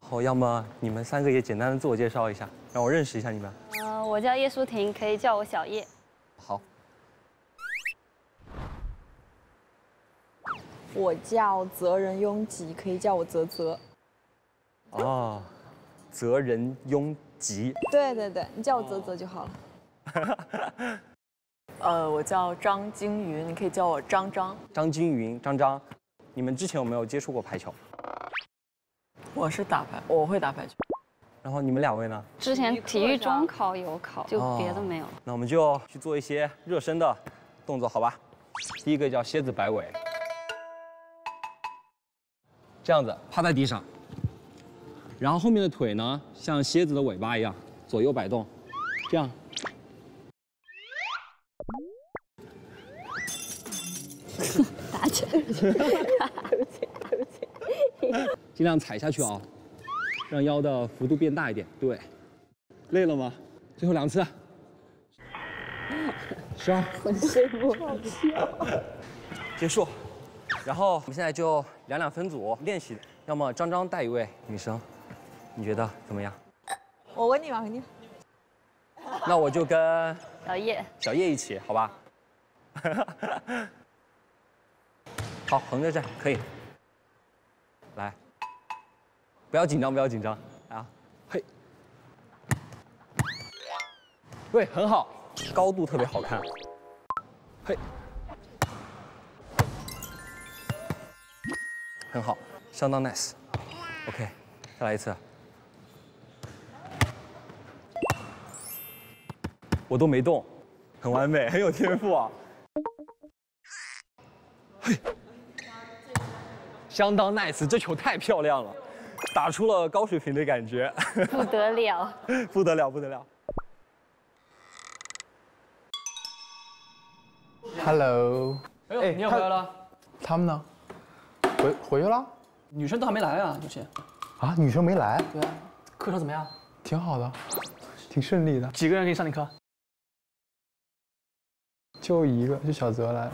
后，要么你们3个也简单的自我介绍一下，让我认识一下你们。我叫叶舒婷，可以叫我小叶。好。我叫泽人拥挤，可以叫我泽泽。哦，泽人拥挤。对对对，你叫我泽泽就好了。我叫张金云，你可以叫我张张。张金云，张张，你们之前有没有接触过排球？我会打排球。然后你们2位呢？之前体育中考有考，就别的没有了。那我们就去做一些热身的动作，好吧？第一个叫蝎子摆尾，这样子趴在地上，然后后面的腿呢像蝎子的尾巴一样左右摆动，这样。 打起来！对不起。尽量踩下去啊，让腰的幅度变大一点。对，累了吗？最后2次。12。浑身不笑。结束。然后我们现在就2分组练习，要么张张带一位女生，你觉得怎么样？我问你吧，你。那我就跟小叶一起，好吧？好，横着站可以。来，不要紧张，不要紧张啊！嘿，对，很好，高度特别好看。嘿，很好，相当 nice。OK， 再来一次。我都没动，很完美，很有天赋啊！嘿，相当 nice， 这球太漂亮了。 打出了高水平的感觉，不得了，不得了，不得了。Hello， 哎呦，你也回来了？他们呢？回去了？女生都还没来啊，就是。啊，女生没来？对啊。课程怎么样？挺好的，挺顺利的。几个人给你上你课？就一个，就小泽来了。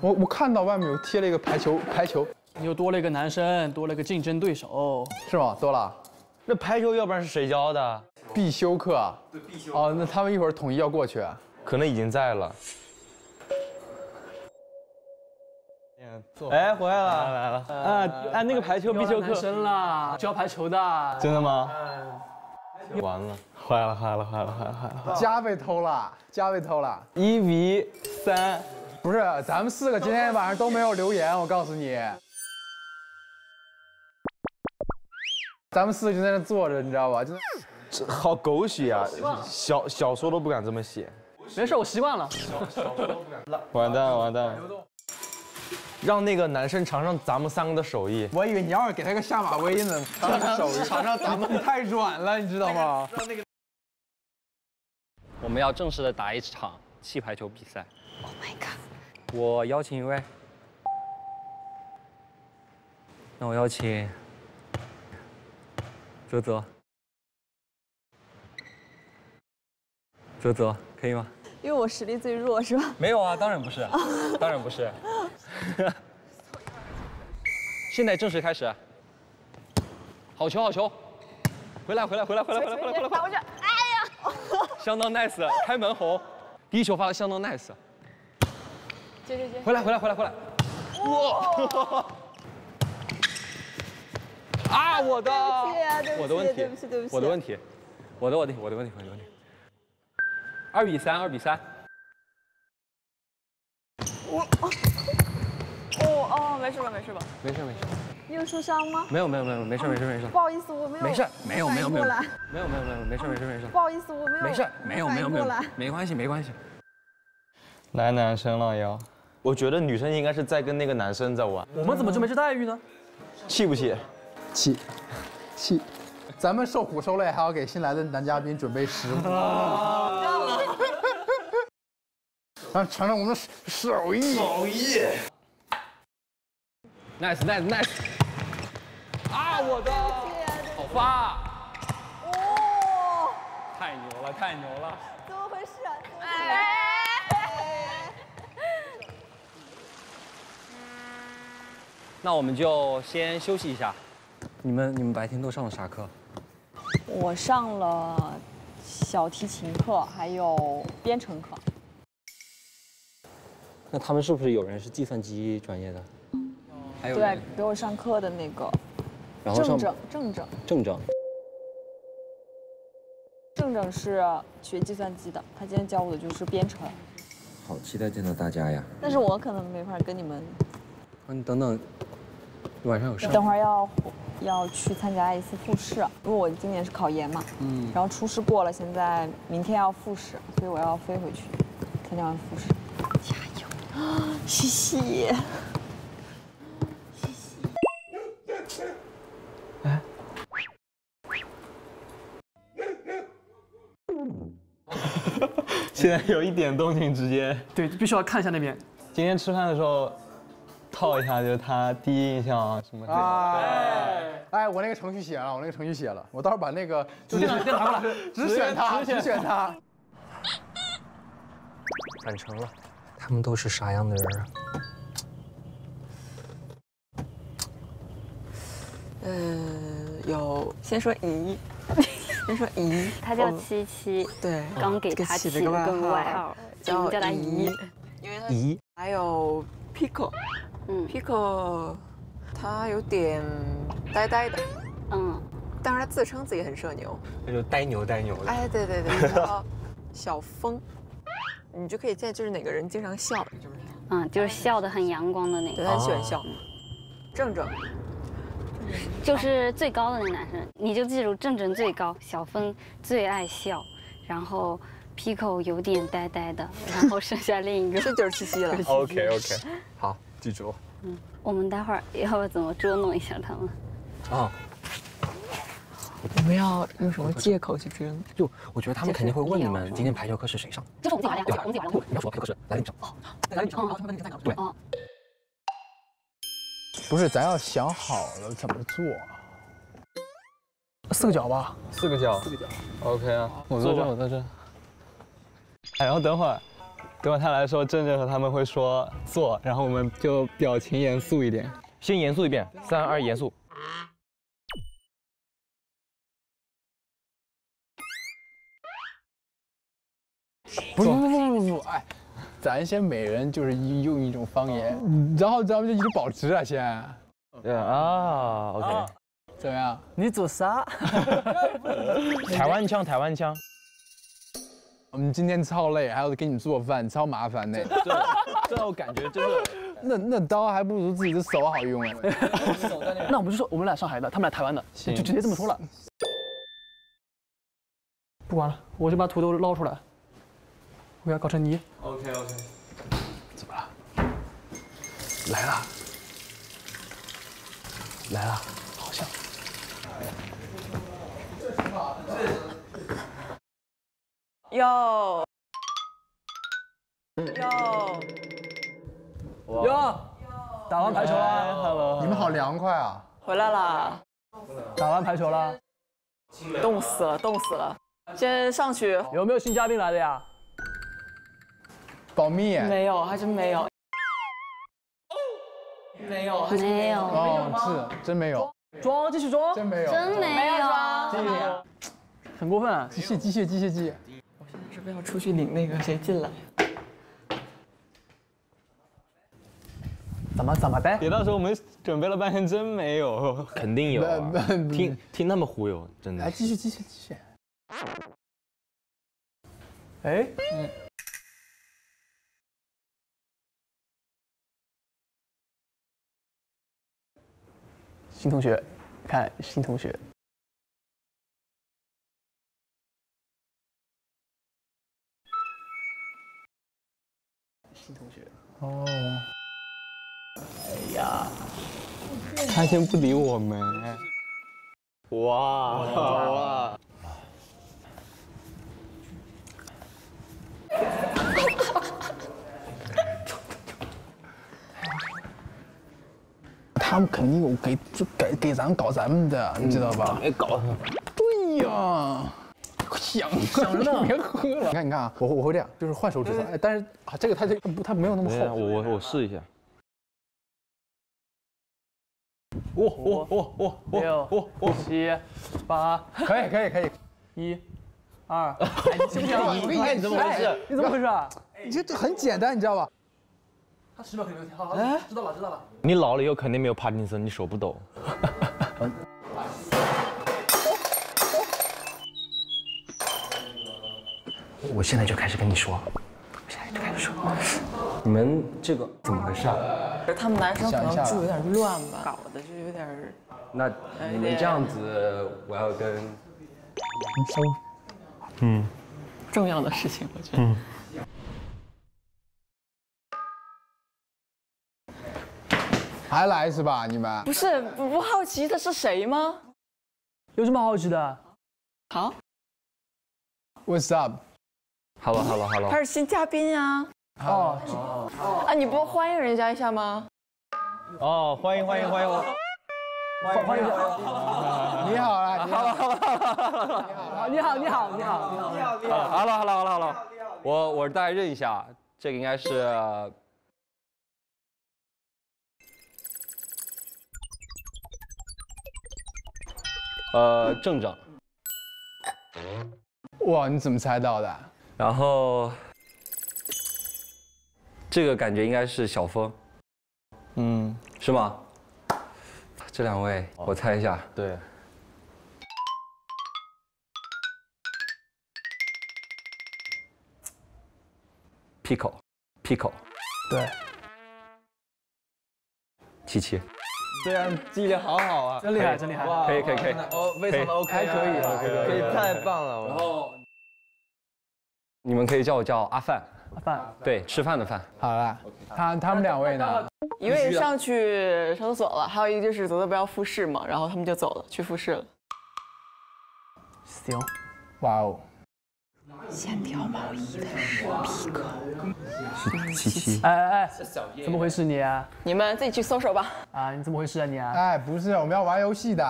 我看到外面有贴了一个排球，你又多了一个男生，多了一个竞争对手，是吗？多了。那排球要不然是谁教的？必修课。对，必修。哦，那他们一会儿统一要过去，可能已经在了。哎，回来了，来了。啊，那个排球必修课。生了，教排球的。真的吗？完了，坏了，坏了，坏了，坏了，坏了。家被偷了，家被偷了。1v3。 不是，咱们四个今天晚上都没有留言，我告诉你，咱们四个就在那坐着，你知道吧？就这好狗血啊！小说都不敢这么写。没事，我习惯了。小说都不敢。完蛋了，完蛋了！让那个男生尝尝咱们三个的手艺。我以为你要是给他个下马威呢，尝尝咱们太软了，你知道吗？我们要正式的打一场气排球比赛。 Oh my god！ 我邀请一位，那我邀请泽泽，可以吗？因为我实力最弱是吧？没有啊，当然不是，当然不是。现在正式开始，好球好球，回来！打过去，哎呀，相当 nice， 开门红，第一球发的相当 nice。 接！回来！哇！啊，我的问题。2比3。没事吧？没事。你有受伤吗？没有，没事。不好意思，我没有。没事。不好意思，我没有。没事，没有。没关系。来男生了要。 我觉得女生应该是在跟那个男生在玩，我们怎么就没这待遇呢？气不气？气！咱们受苦受累，还要给新来的男嘉宾准备食物，让尝尝我们的手艺。Nice！ 啊，我的好发！哦，太牛了！怎么回事？哎。 那我们就先休息一下。你们白天都上了啥课？我上了小提琴课，还有编程课。那他们是不是有人是计算机专业的？还有对，给我上课的那个。然后郑郑是学计算机的，他今天教我的就是编程。好期待见到大家呀！但是我可能没法跟你们。你等等。 晚上有事。等会儿要去参加一次复试，因为我今年是考研嘛，然后初试过了，现在明天要复试，所以我要飞回去参加完复试。加油！啊，谢谢。谢谢。哎。现在有一点动静，直接对，必须要看一下那边。今天吃饭的时候。 套一下就是他第一印象什么的。哎，我那个程序写了，我到时候把那个就拿过来，只选他。返程了，他们都是啥样的人啊？有先说姨，他叫七，对，刚给他起了个外号，叫他姨，因为他姨还有 Pico。 Pico 他有点呆呆的，嗯，但是他自称自己很社牛，那就呆牛呆牛的。哎，对对对，然后小峰，你就可以见就是哪个人经常笑，就是他，嗯，就是笑得很阳光的那个，他很喜欢笑。正正，就是最高的那个男生，你就记住正正最高，小峰最爱笑，然后 Pico 有点呆呆的，然后剩下另一个，这就是七七了。OK OK， 好，记住。嗯，我们待会儿要不要怎么捉弄一下他们？啊，我们要用什么借口去追？就我觉得他们肯定会问你们今天排球课是谁上？就是我们自己来，我们自己来。不，你要说排球课是来你上。哦，来你上。然后他们在哪？对。 不是，咱要想好了怎么做。四个角吧，四个角，四个角。OK 啊，我坐这，我坐这。哎，然后等会儿他来说，正正和他们会说坐，然后我们就表情严肃一点，先严肃一遍，3、2严肃。不，哎。 咱先每人就是用一种方言，然后咱们就一直保持啊，先。对啊 ，OK。怎么样？你做啥？台湾腔，台湾腔。我们今天超累，还要给你做饭，超麻烦的。这我感觉就是，那刀还不如自己的手好用哎。那我们就说我们俩上海的，他们俩台湾的，就直接这么说了。不管了，我就把土豆捞出来。 我要搞成泥。OK。怎么了？来了，来了，好像。哟哟哟！打完排球啦 ，Hello。你们好凉快啊！回来啦！打完排球啦！冻死了，冻死了！先上去。有没有新嘉宾来的呀？ 保密？没有，还真没有。没有，还真没有。哦，是真没有。装，继续装。真没有，真没有。真没有。很过分啊！继续。我现在是不是要出去领那个谁进来？怎么呗？别到时候我们准备了半天，真没有。肯定有。听他们忽悠，真的。来，继续。哎。 新同学，看新同学。新同学。哦。哎呀，他先不理我们。哇！他们肯定有给咱搞咱们的，你知道吧？没搞。对呀，想着别喝了。你看啊，我会这样，就是换手指头。但是啊，这个它没有那么厚。我试一下。6、7、8，可以。1、2，哎，你行不行？你怎么回事？你怎么回事啊？你这很简单，你知道吧？ 他10秒肯定没问题，好，知道了。你老了以后肯定没有帕金森，你手不抖。我现在就开始跟你说，你们这个怎么回事啊？他们男生可能住有点乱吧，搞的就有点……那你们这样子，我要跟……重要的事情，我觉得。 还来是吧？你们不是不好奇他是谁吗？有什么好奇的？好 ，What's up？Hello。他是新嘉宾啊。哦。啊，你不欢迎人家一下吗？哦，欢迎我。欢迎。你好啊！你好。你好。Hello。我大概认一下，这个应该是。 正正，哇，你怎么猜到的？然后，这个感觉应该是小峰，是吗？这两位，我猜一下。对。Pico， 对。77。对啊，记忆力好好啊，真厉害，真厉害。可以可以可以，哦，非常的 OK， 还可以，可以，太棒了。然后你们可以叫我阿范。 饭对，吃饭的饭。好了，他们两位呢？一位上去上厕所了，还有一个就是走走不要复试嘛，然后他们就走了，去复试了。行，哇哦！线条毛衣的是Pico，是77。哎，怎么回事你？你们自己去搜搜吧。啊，你怎么回事啊你？哎，不是，我们要玩游戏的。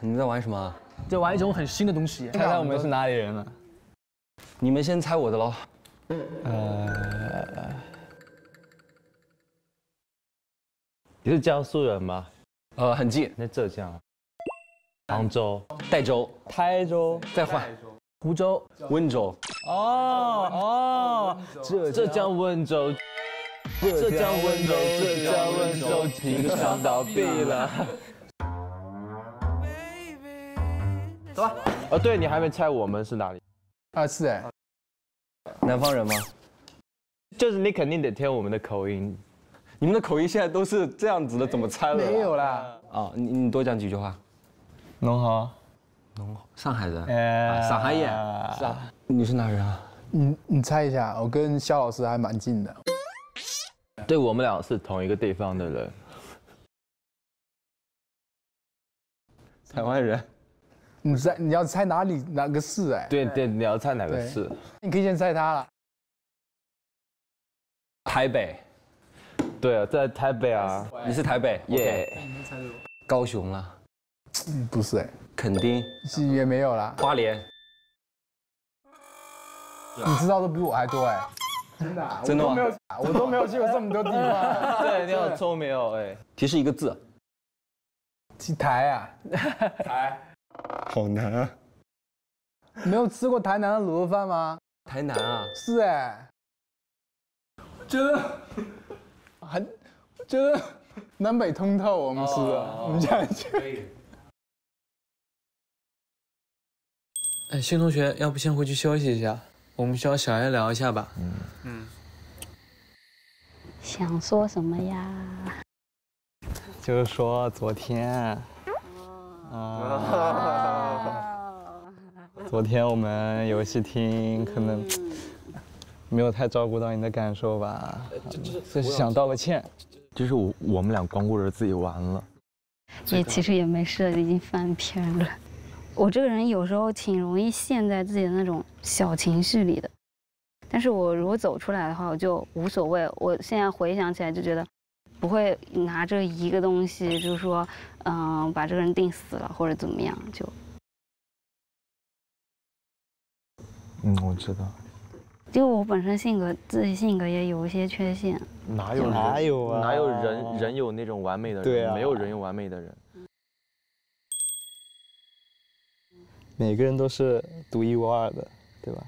你们在玩什么？在玩一种很新的东西。猜猜我们是哪里人了？你们先猜我的喽。 你是江苏人吗？很近。那浙江、杭州、代州、台州，再换湖州、温州。哦哦，浙江温州，浙江温州，浙江温州，平常倒闭了。走吧。对你还没猜我们是哪里？是哎。 南方人吗？就是你肯定得听我们的口音，你们的口音现在都是这样子的，怎么猜了？没有啦。啊，你多讲几句话。侬好，侬好，上海人，上海人，是啊。你是哪人啊？你猜一下，我跟肖老师还蛮近的。对，我们俩是同一个地方的人。台湾人。 你要猜哪里哪个市哎？对，你要猜哪个市？你可以先猜他了。台北。对啊，在台北啊。你是台北耶？高雄啦。不是哎。垦丁。也没有啦。花莲。你知道的比我还多哎。真的？真的吗？我都没有去过这么多地方。对，你好聪明哦哎。提示一个字。台啊。台。 好难啊！没有吃过台南的卤肉饭吗？台南啊，是哎，我觉得南北通透，我们吃的，我们家人去。哎，新同学，要不先回去休息一下？我们需要小夜聊一下吧。嗯。想说什么呀？就是说昨天。 昨天我们游戏厅可能没有太照顾到你的感受吧，就是想道个歉。就是我们俩光顾着自己玩了，也其实也没事，已经翻篇了。我这个人有时候挺容易陷在自己的那种小情绪里的，但是我如果走出来的话，我就无所谓。我现在回想起来就觉得。 不会拿这一个东西，就是说，把这个人定死了或者怎么样，就。我知道。因为我本身性格，自己性格也有一些缺陷。哪有人有那种完美的人？对啊，没有人有完美的人。每个人都是独一无二的，对吧？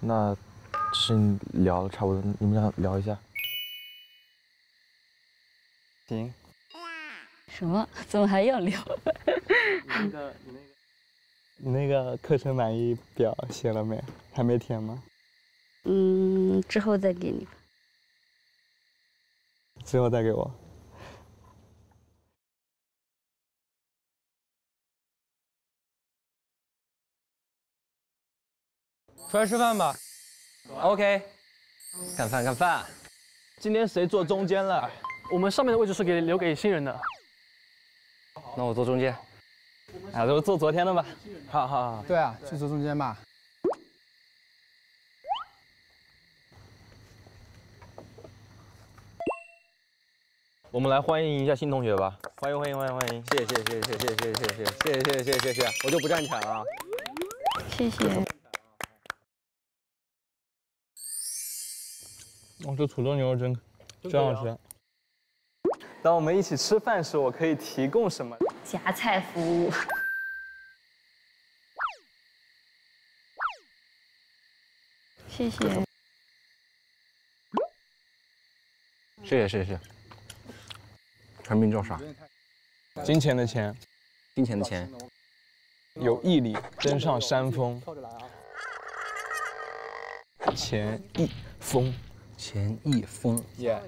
那，是你聊的差不多，你们俩聊一下。行。什么？怎么还要聊？你那个课程满意表写了没？还没填吗？之后再给你吧。之后再给我。出来吃饭吧 ，OK， 干饭。今天谁坐中间了？我们上面的位置是留给新人的。那我坐中间。啊，我坐昨天的吧。好。对啊，就坐中间吧。我们来欢迎一下新同学吧。欢迎！谢谢，我就不站起来了。谢谢。 这土豆牛肉真好吃。当我们一起吃饭时，我可以提供什么？夹菜服务。谢谢。谢谢谢谢。产品叫啥？金钱的钱，金钱的钱。有毅力登上山峰。钱毅峰，钱毅峰。耶！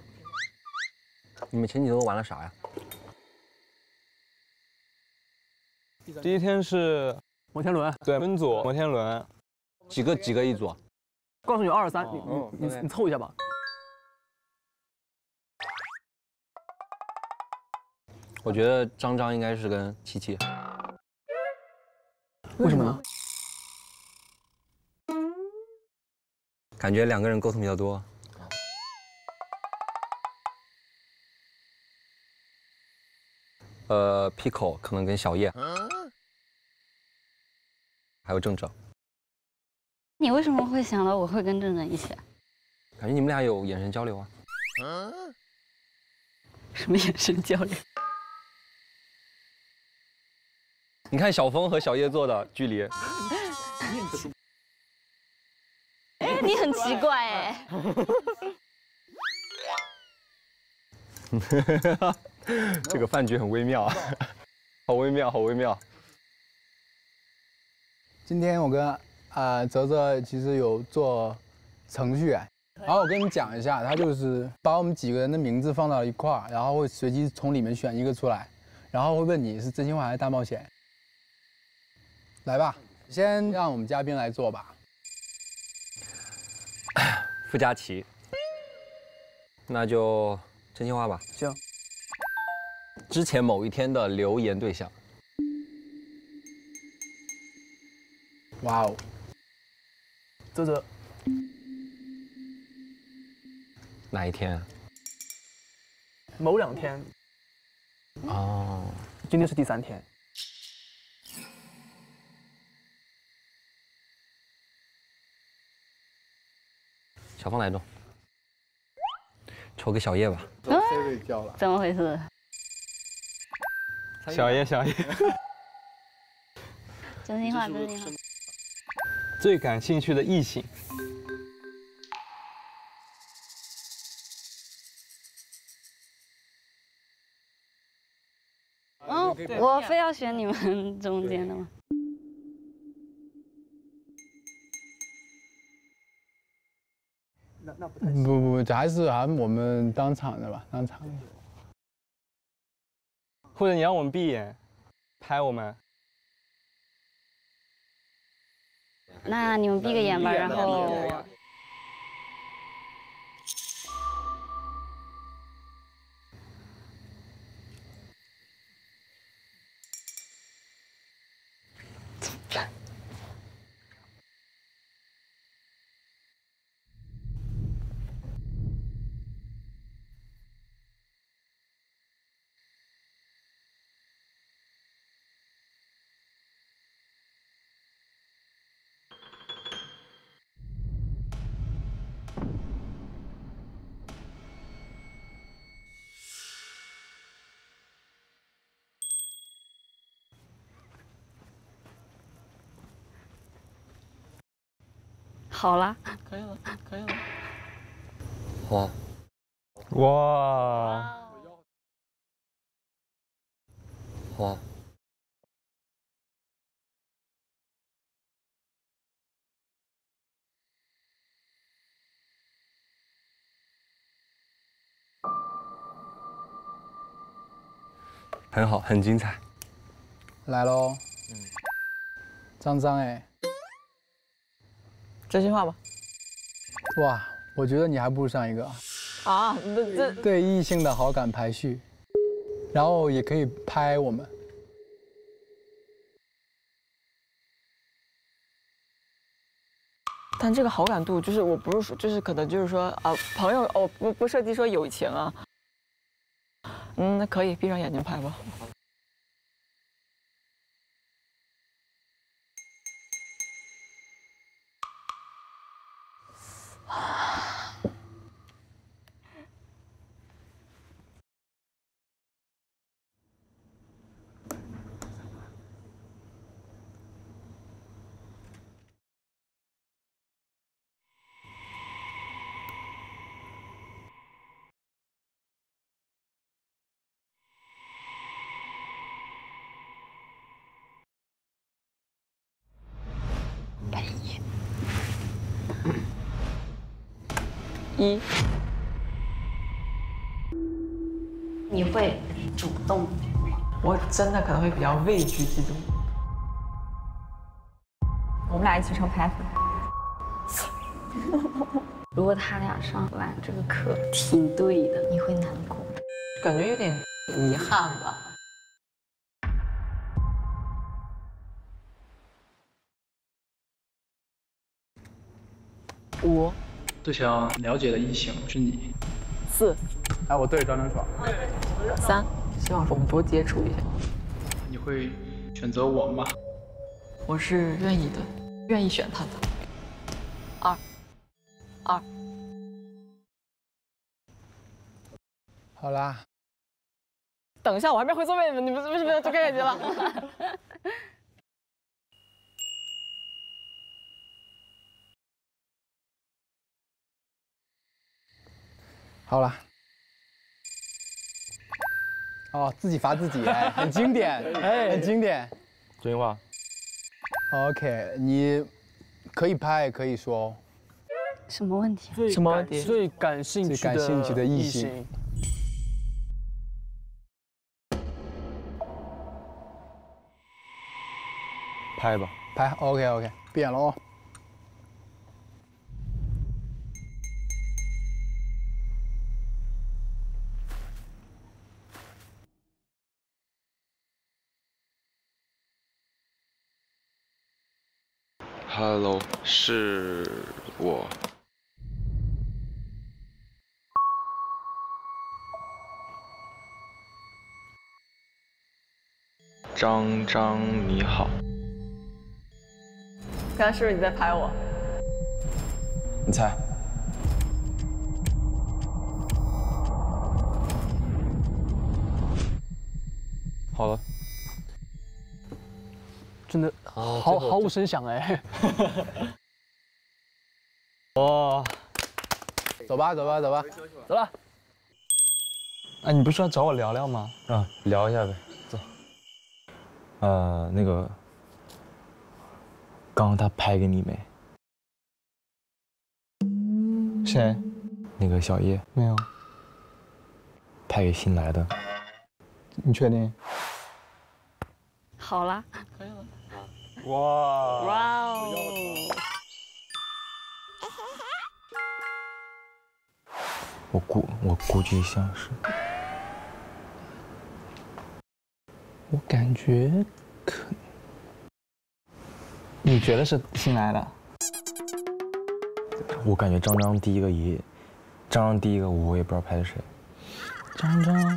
你们前几天都玩了啥呀？第一天是摩天轮，对，分组摩天轮，几个一组。 告诉你23，你凑一下吧。我觉得张应该是跟七，为什么呢？感觉两个人沟通比较多。Pico 可能跟小叶，还有郑。 你为什么会想到我会跟郑一起？感觉你们俩有眼神交流啊？什么眼神交流？你看小峰和小叶做的距离。哎，你很奇怪哎。这个饭局很微妙，好微妙，好微妙。今天我跟。 泽其实有做程序，然后我跟你讲一下，他就是把我们几个人的名字放到一块儿，然后会随机从里面选一个出来，然后会问你是真心话还是大冒险。来吧，先让我们嘉宾来做吧。傅佳琪，那就真心话吧。行。之前某一天的留言对象。哇哦。 泽，哪一天？某两天。哦，今天是第三天。小芳来着，抽个小叶吧。啊？怎么回事？小叶，小叶。真心话，真心话。 最感兴趣的异性，嗯，我非要选你们中间的吗？那不太行。不，还是我们当场的吧，当场的。或者你让我们闭眼，拍我们。 那你们闭个眼吧，然后好啦，可以了，可以了。哇，哇，哇！很好，很精彩。来喽，张哎。 真心话吧。哇，我觉得你还不如上一个。啊，这对异性的好感排序，然后也可以拍我们。但这个好感度，就是我不是说，就是可能就是说啊，朋友哦，不涉及说友情啊。嗯，那可以闭上眼睛拍吧。一，你会主动？我真的可能会比较畏惧嫉妒。我们俩一起唱 Python。如果他俩上完这个课挺对的，你会难过，感觉有点遗憾吧。 五，最想了解的异性是你。四，哎，我对张张爽。三，希望我们多接触一下。你会选择我吗？我是愿意的，愿意选他的。二，好啦。等一下，我还没回座位呢，你们为什么就开始了？好了，哦，自己罚自己，哎，很经典，哎，很经典。真话。OK， 你可以拍，可以说。什么问题？什么问题？最感兴趣的异性。拍吧，拍。OK， 闭眼了哦。 Hello， 是我。张张你好。刚刚是不是你在拍我？你猜。好了。 真的毫无声响哎！哦，走吧，走了。哎，你不是要找我聊聊吗？啊，聊一下呗，走。那个，刚刚他拍给你没？谁？那个小叶。没有。拍给新来的。你确定？好啦，可以了。 哇！我估计像是，我感觉可，你觉得是新来的？我感觉张张第一个我也不知道拍的谁，张，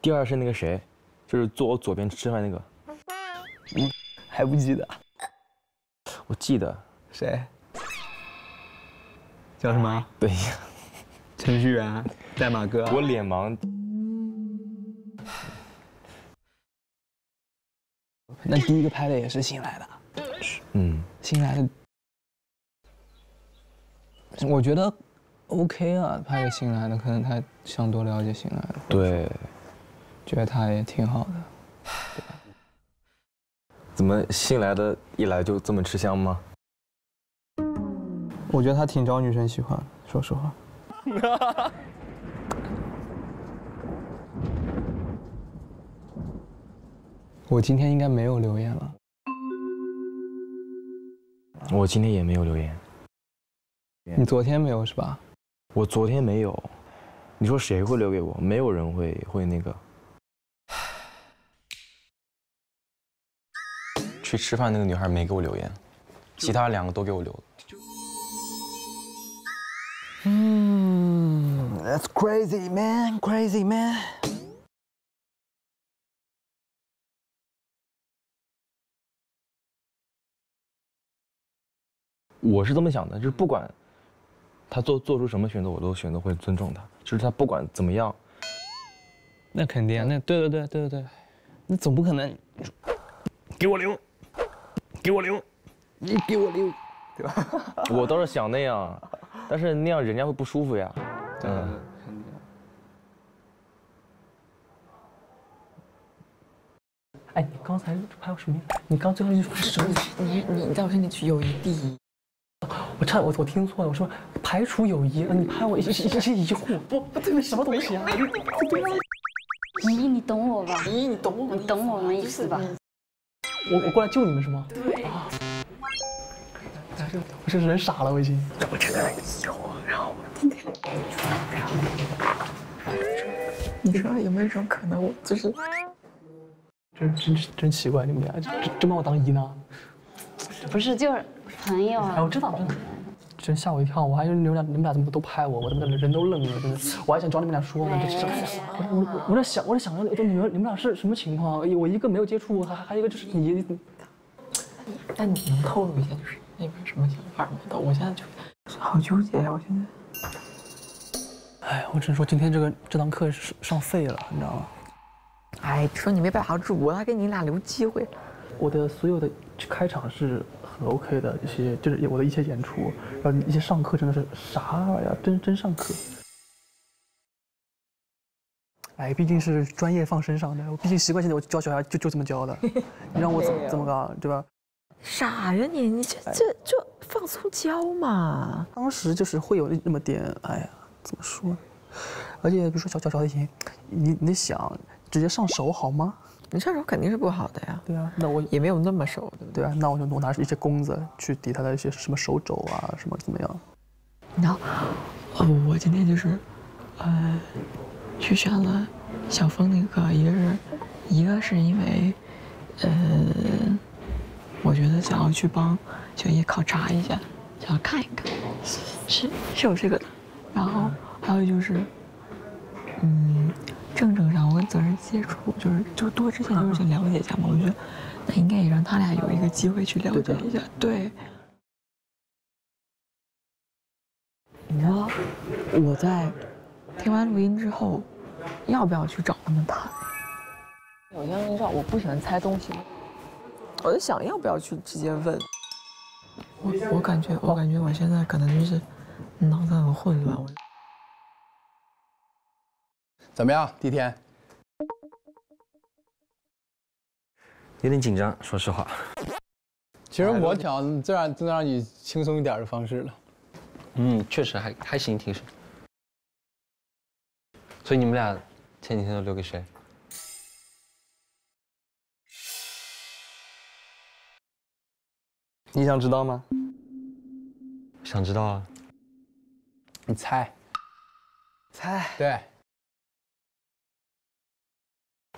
第二是那个谁，就是坐我左边吃饭那个。 你还不记得？我记得谁？叫什么？对呀，程序员，代码哥。我脸盲。那第一个拍的也是新来的。嗯。新来的，我觉得 OK 啊，拍给新来的，可能他想多了解新来的。对。觉得他也挺好的。对吧？ 怎么新来的一来就这么吃香吗？我觉得他挺招女生喜欢，说实话。我今天应该没有留言了。我今天也没有留言。你昨天没有是吧？我昨天没有。你说谁会留给我？没有人会那个。 去吃饭那个女孩没给我留言，其他两个都给我留了。嗯 ，That's crazy man, crazy man。我是这么想的，就是不管他做出什么选择，我都选择会尊重他。就是他不管怎么样，那肯定，那对，那总不可能给我留。 给我留，你给我留，对吧？我倒是想那样，但是那样人家会不舒服呀。嗯，肯定。哎，你刚才拍我什么呀？你刚最后一句，你在我看进去友谊第一。我听错了，我说排除友谊，你拍我一些疑惑，不对，什么东西啊？姨，你懂我吧？姨，你懂我们，你懂我们意思吧？我过来救你们是吗？对。我这人傻了，我已经。我这个疑惑，然后我看看，你说有没有一种可能，我就是？真奇怪，你们俩真把我当姨呢？不是，就是朋友啊。哎，我知道了，真吓我一跳，我还以为你们俩怎么都拍我，我怎么人都愣了，真的，我还想找你们俩说呢，这我在想，我的女儿，你们俩是什么情况？我一个没有接触，还一个就是你。那你能透露一下，就是那边什么想法吗？但我现在就好纠结呀，我现在。哎，我只能说今天这堂课是上废了，你知道吗？哎，说你没办法住，我还给你俩留机会。我的所有的开场是很 OK 的，就是我的一些演出，然后一些上课真的是啥玩意儿，真上课。哎，毕竟是专业放身上的，我毕竟习惯性的我教小孩就这么教的，你让我怎么搞，对吧？傻呀你！你这放松教嘛？当时就是会有那么点，哎呀，怎么说呢？而且比如说小提琴，你得想直接上手好吗？你上手肯定是不好的呀。对啊，那我也没有那么熟，对不对？对啊，那我就拿一些弓子去抵他的一些什么手肘啊，什么怎么样？然后，哦，我今天就是，去选了小峰那个，一个是因为，我觉得想要去帮雪姨考察一下，想要看一看，是有这个的。然后还有就是，正让我跟责任接触，就多之前就是想了解一下嘛。我觉得那应该也让他俩有一个机会去了解一下。对。你知道我在听完录音之后，要不要去找他们谈？我先跟你说，我不喜欢猜东西。我就想要不要去直接问，我感觉我现在可能就是脑子很混乱。怎么样，第一天？有点紧张，说实话。其实我想让你轻松一点的方式了。嗯，确实还行，挺行。所以你们俩前几天都留给谁？你想知道吗？想知道啊。你猜。对。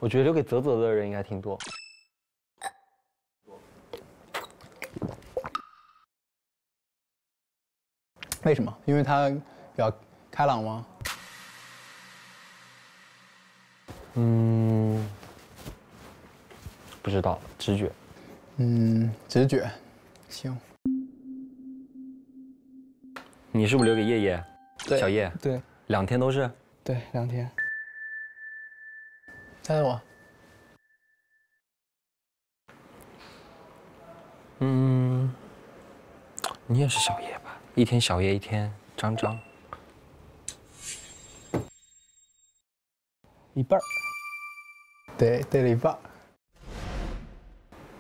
我觉得留给泽的人应该挺多。为什么？因为他比较开朗吗？不知道，直觉。直觉。行，你是不是留给叶叶？对，小叶。对，两天都是。对，两天。猜猜我。你也是小叶吧？一天小叶，一天张，一半儿。对，对了一半儿。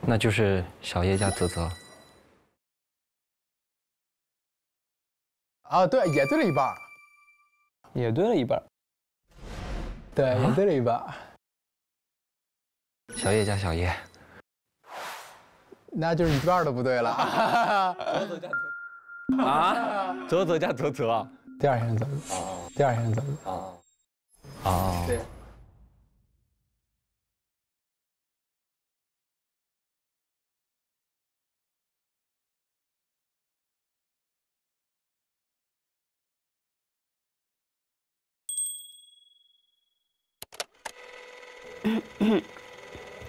那就是小叶加泽。啊，对，也对了一半，也对了一半，对，也对了一半。小叶加小叶，那就是一半都不对了。啊，泽加泽，第二天泽，第二天泽，啊，对。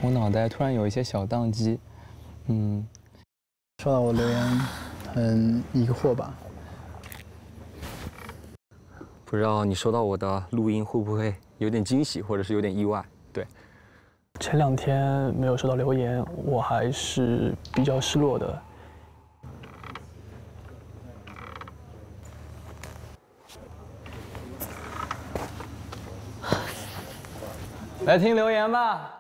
我脑袋突然有一些小宕机，收到我留言很疑惑吧？不知道你收到我的录音会不会有点惊喜，或者是有点意外？对，前两天没有收到留言，我还是比较失落的。来听留言吧。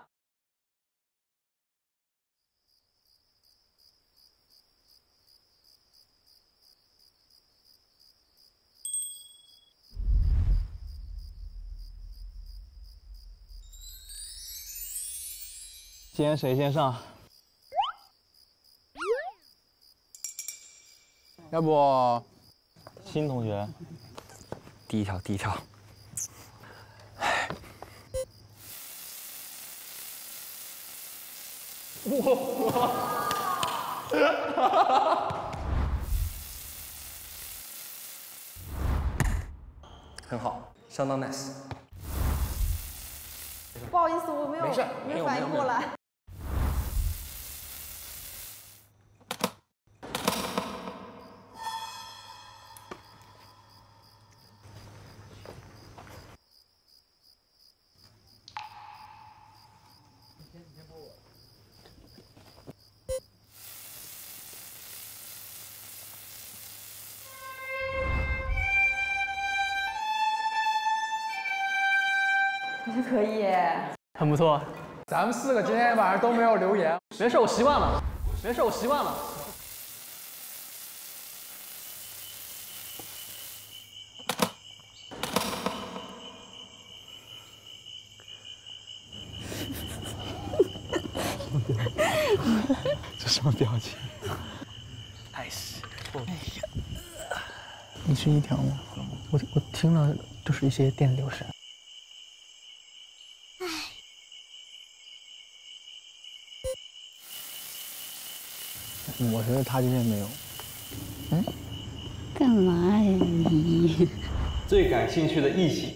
先谁先上？要不新同学第一条，第一条。哎，哇！很好，相当 nice。不好意思，我没有反应过来。 可以，很不错。咱们四个今天晚上都没有留言，没事，我习惯了。没事，我习惯了。这什么表情？哎呀，你是一条吗？我听了就是一些电流声。 我觉得他今天没有。嗯？干嘛呀你？最感兴趣的异性。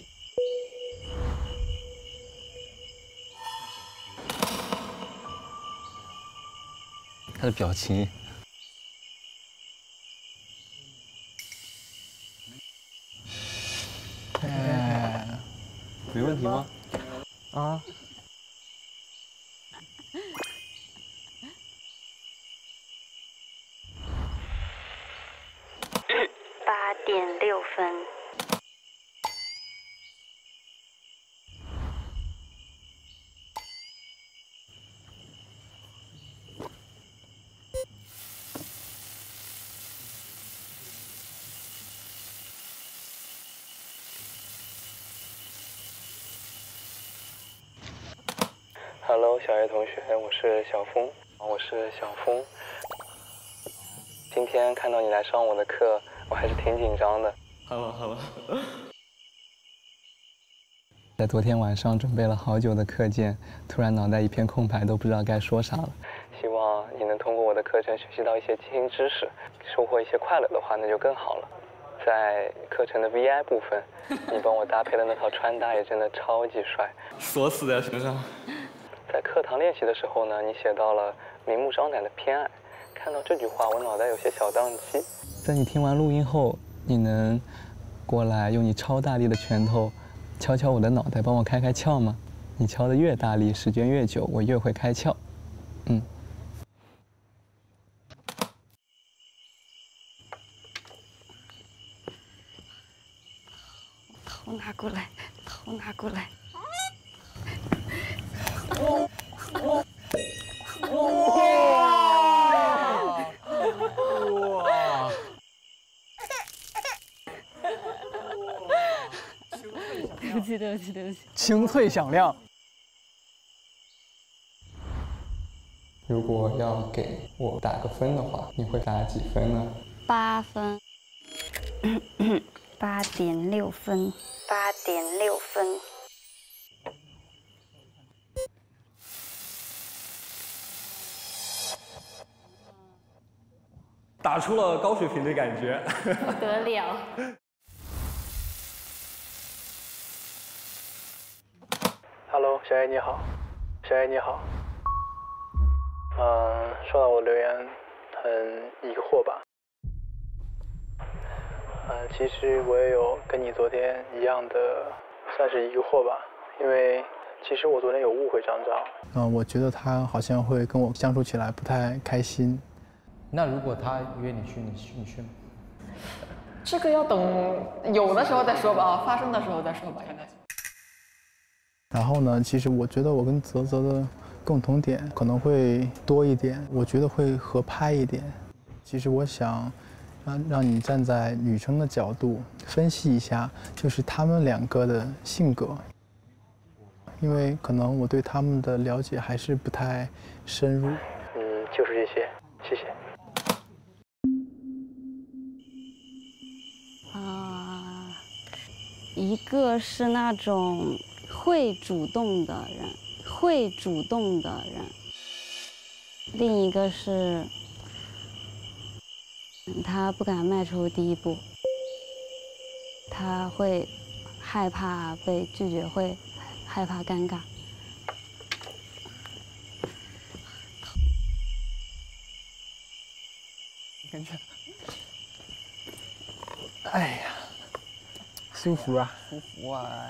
他的表情。哎，没问题吗？啊？ 8.6分。Hello， 小叶同学，我是小峰，今天看到你来上我的课。 我还是挺紧张的。Hello， 在昨天晚上准备了好久的课件，突然脑袋一片空白，都不知道该说啥了。希望你能通过我的课程学习到一些新知识，收获一些快乐的话，那就更好了。在课程的 VI 部分，你帮我搭配的那套穿搭也真的超级帅，锁死在身上。在课堂练习的时候呢，你写到了明目张胆的偏爱，看到这句话，我脑袋有些小宕机。 在你听完录音后，你能过来用你超大力的拳头敲敲我的脑袋，帮我开开窍吗？你敲的越大力，时间越久，我越会开窍。嗯。头拿过来，头拿过来。对不起，清脆响亮。如果要给我打个分的话，你会打几分呢？8分，8.6分，8.6分。打出了高水平的感觉，不得了。 Hello， 小叶你好，收到我留言很疑惑吧？其实我也有跟你昨天一样的，算是疑惑吧，因为其实我昨天有误会张昭。我觉得他好像会跟我相处起来不太开心。那如果他约你去，你去吗？这个要等有的时候再说吧，发生的时候再说吧，应该。 然后呢？其实我觉得我跟泽泽的共同点可能会多一点，我觉得会合拍一点。其实我想，让你站在女生的角度分析一下，就是他们两个的性格，因为可能我对他们的了解还是不太深入。嗯，就是这些，谢谢。啊，一个是那种会主动的人，另一个是他不敢迈出第一步，他会害怕被拒绝，会害怕尴尬。感觉，哎呀，舒服啊，舒服啊。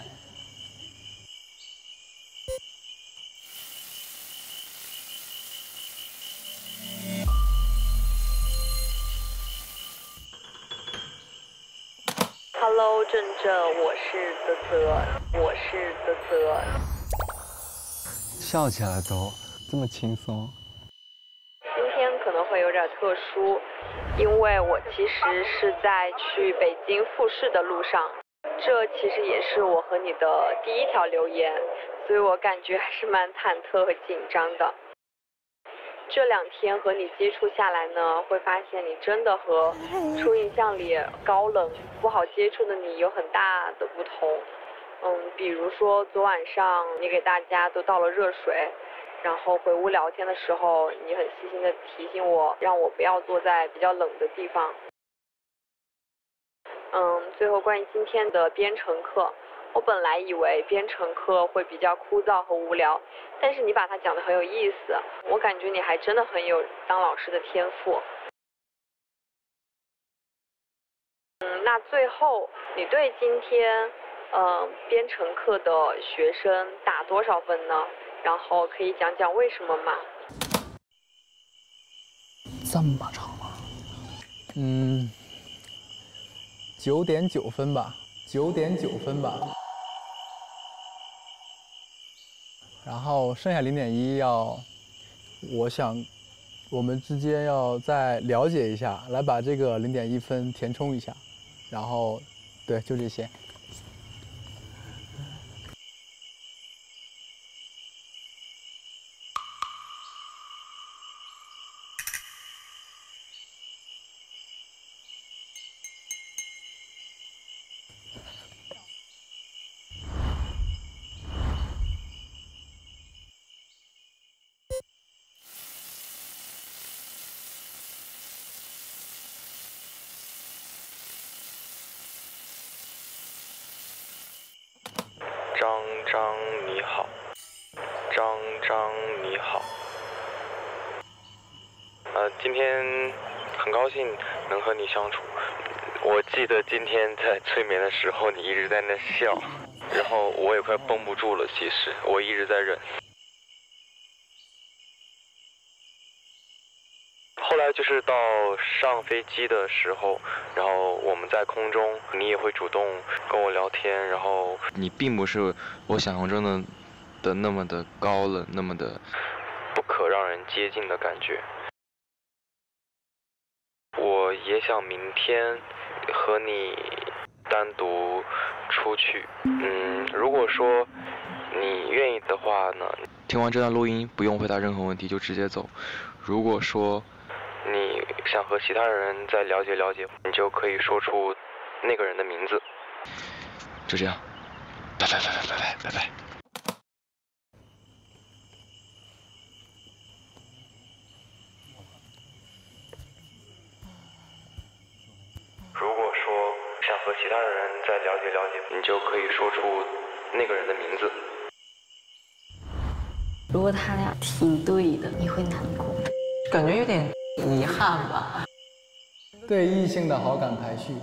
Hello， 郑，我是泽泽。笑起来都这么轻松。今天可能会有点特殊，因为我其实是在去北京复试的路上，这其实也是我和你的第一条留言，所以我感觉还是蛮忐忑和紧张的。 这两天和你接触下来呢，会发现你真的和初印象里高冷、不好接触的你有很大的不同。嗯，比如说昨晚上你给大家都倒了热水，然后回屋聊天的时候，你很细心的提醒我，让我不要坐在比较冷的地方。嗯，最后关于今天的编程课。 我本来以为编程课会比较枯燥和无聊，但是你把它讲得很有意思，我感觉你还真的很有当老师的天赋。嗯，那最后你对今天编程课的学生打多少分呢？然后可以讲讲为什么吗？这么长吗？嗯，9.9分吧，9.9分吧。 然后剩下0.1要，我想，我们之间要再了解一下，来把这个0.1分填充一下，然后，对，就这些。张张你好，今天很高兴能和你相处。我记得今天在催眠的时候，你一直在那笑，然后我也快绷不住了。其实我一直在忍，后来就是到上飞机的时候，然后我们在空中，你也会主动跟我聊天，然后你并不是我想象中的。 那么的高冷，那么的不可让人接近的感觉。我也想明天和你单独出去。嗯，如果说你愿意的话呢，听完这段录音不用回答任何问题就直接走。如果说你想和其他人再了解了解，你就可以说出那个人的名字。就这样，拜拜。 和其他人再了解了解，你就可以说出那个人的名字。如果他俩挺对的，你会难过，感觉有点遗憾吧。对异性的好感排序。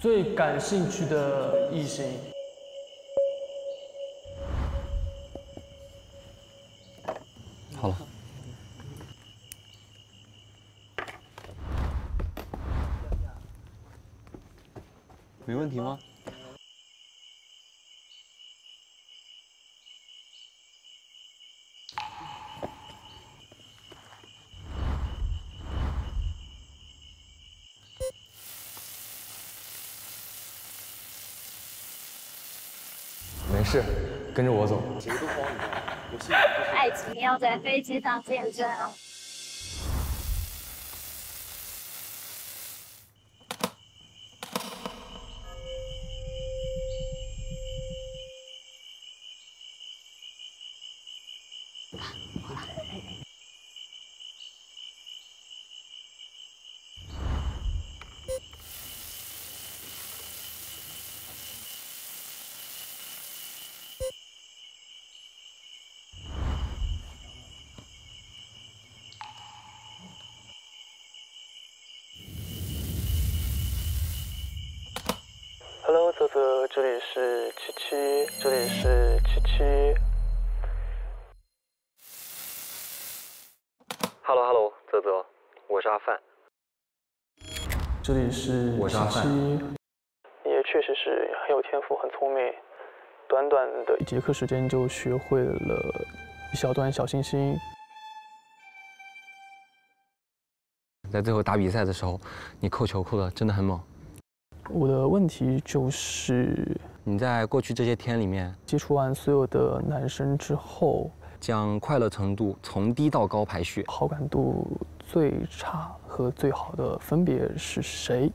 最感兴趣的异性。 好了，没问题吗？是，跟着我走。谁都帮你干，我信你。爱情要在飞机上见证啊！好了，Hello， 泽泽，这里是七七，这里是七七。 Hello， 泽泽，我是阿范。这里是我是阿范。你也确实是很有天赋，很聪明。短短的一节课时间就学会了一小段小星星。在最后打比赛的时候，你扣球扣的真的很猛。我的问题就是，你在过去这些天里面接触完所有的男生之后。 将快乐程度从低到高排序，好感度最差和最好的分别是谁？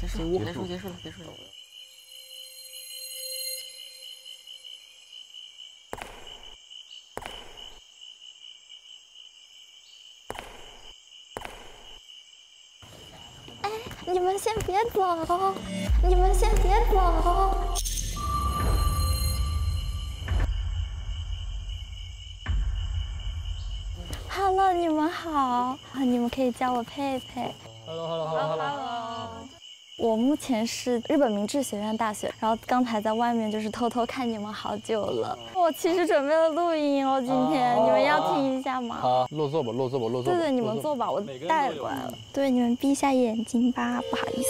结束了。你们先别走，你们先别走。Hello， 你们好，你们可以叫我佩佩。Hello。我目前是日本明治学院大学，然后刚才在外面就是偷偷看你们好久了。我其实准备了录音哦，今天你们要听一下吗？好，落座吧。对，你们坐吧，我带过来了。对，你们闭一下眼睛吧，不好意思。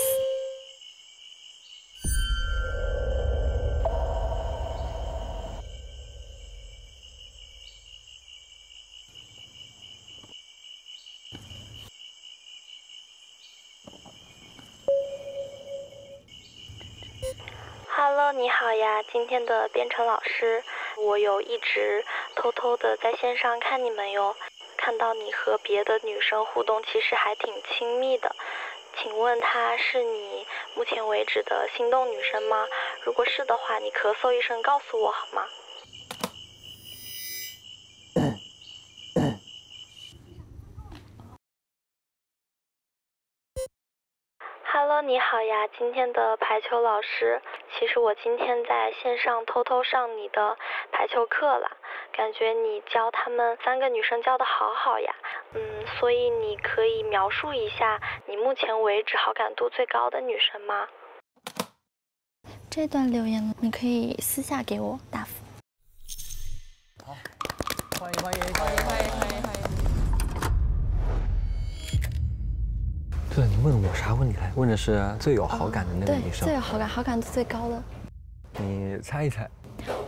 你好呀，今天的编程老师，我有一直偷偷的在线上看你们哟，看到你和别的女生互动，其实还挺亲密的。请问她是你目前为止的心动女生吗？如果是的话，你咳嗽一声告诉我好吗？Hello， 你好呀，今天的排球老师，其实我今天在线上偷偷上你的排球课了，感觉你教他们3个女生教的好好呀，所以你可以描述一下你目前为止好感度最高的女生吗？这段留言你可以私下给我答复。好，欢迎。对，你问我啥问题来？问的是最有好感的那个女生。对，最有好感，好感度最高的。你猜一猜。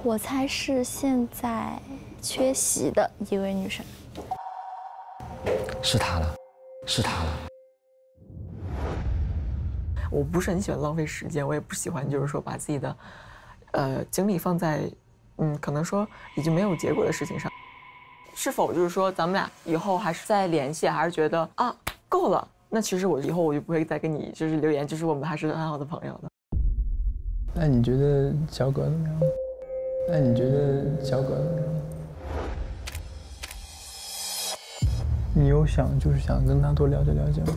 我猜是现在缺席的一位女生。是她了。我不是很喜欢浪费时间，我也不喜欢就是说把自己的精力放在可能说已经没有结果的事情上。是否就是说咱们俩以后还是再联系，还是觉得啊够了？ 那其实我以后我就不会再跟你就是留言，就是我们还是很好的朋友的。那你觉得小葛怎么样？你有想跟他多了解吗？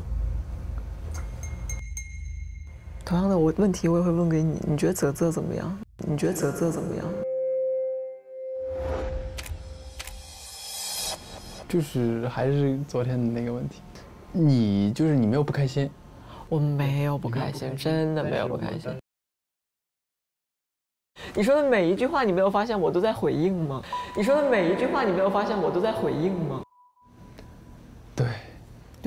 同样的问题我也会问给你，你觉得泽泽怎么样？就是还是昨天的那个问题。 你没有不开心，我没有不开心，真的没有不开心。你说的每一句话，你没有发现我都在回应吗？对，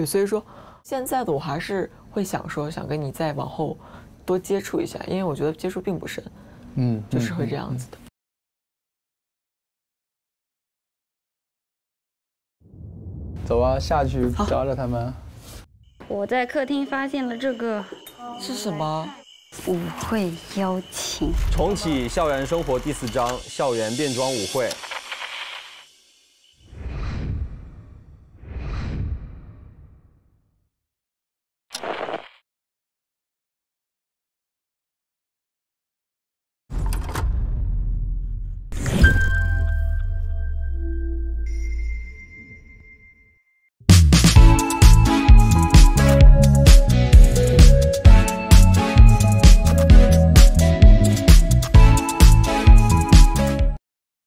所以说现在的我还是会想跟你再往后多接触一下，因为我觉得接触并不深，就是会这样子的。走啊，下去找找他们。我在客厅发现了这个是什么？舞会邀请。重启校园生活第4章：校园变装舞会。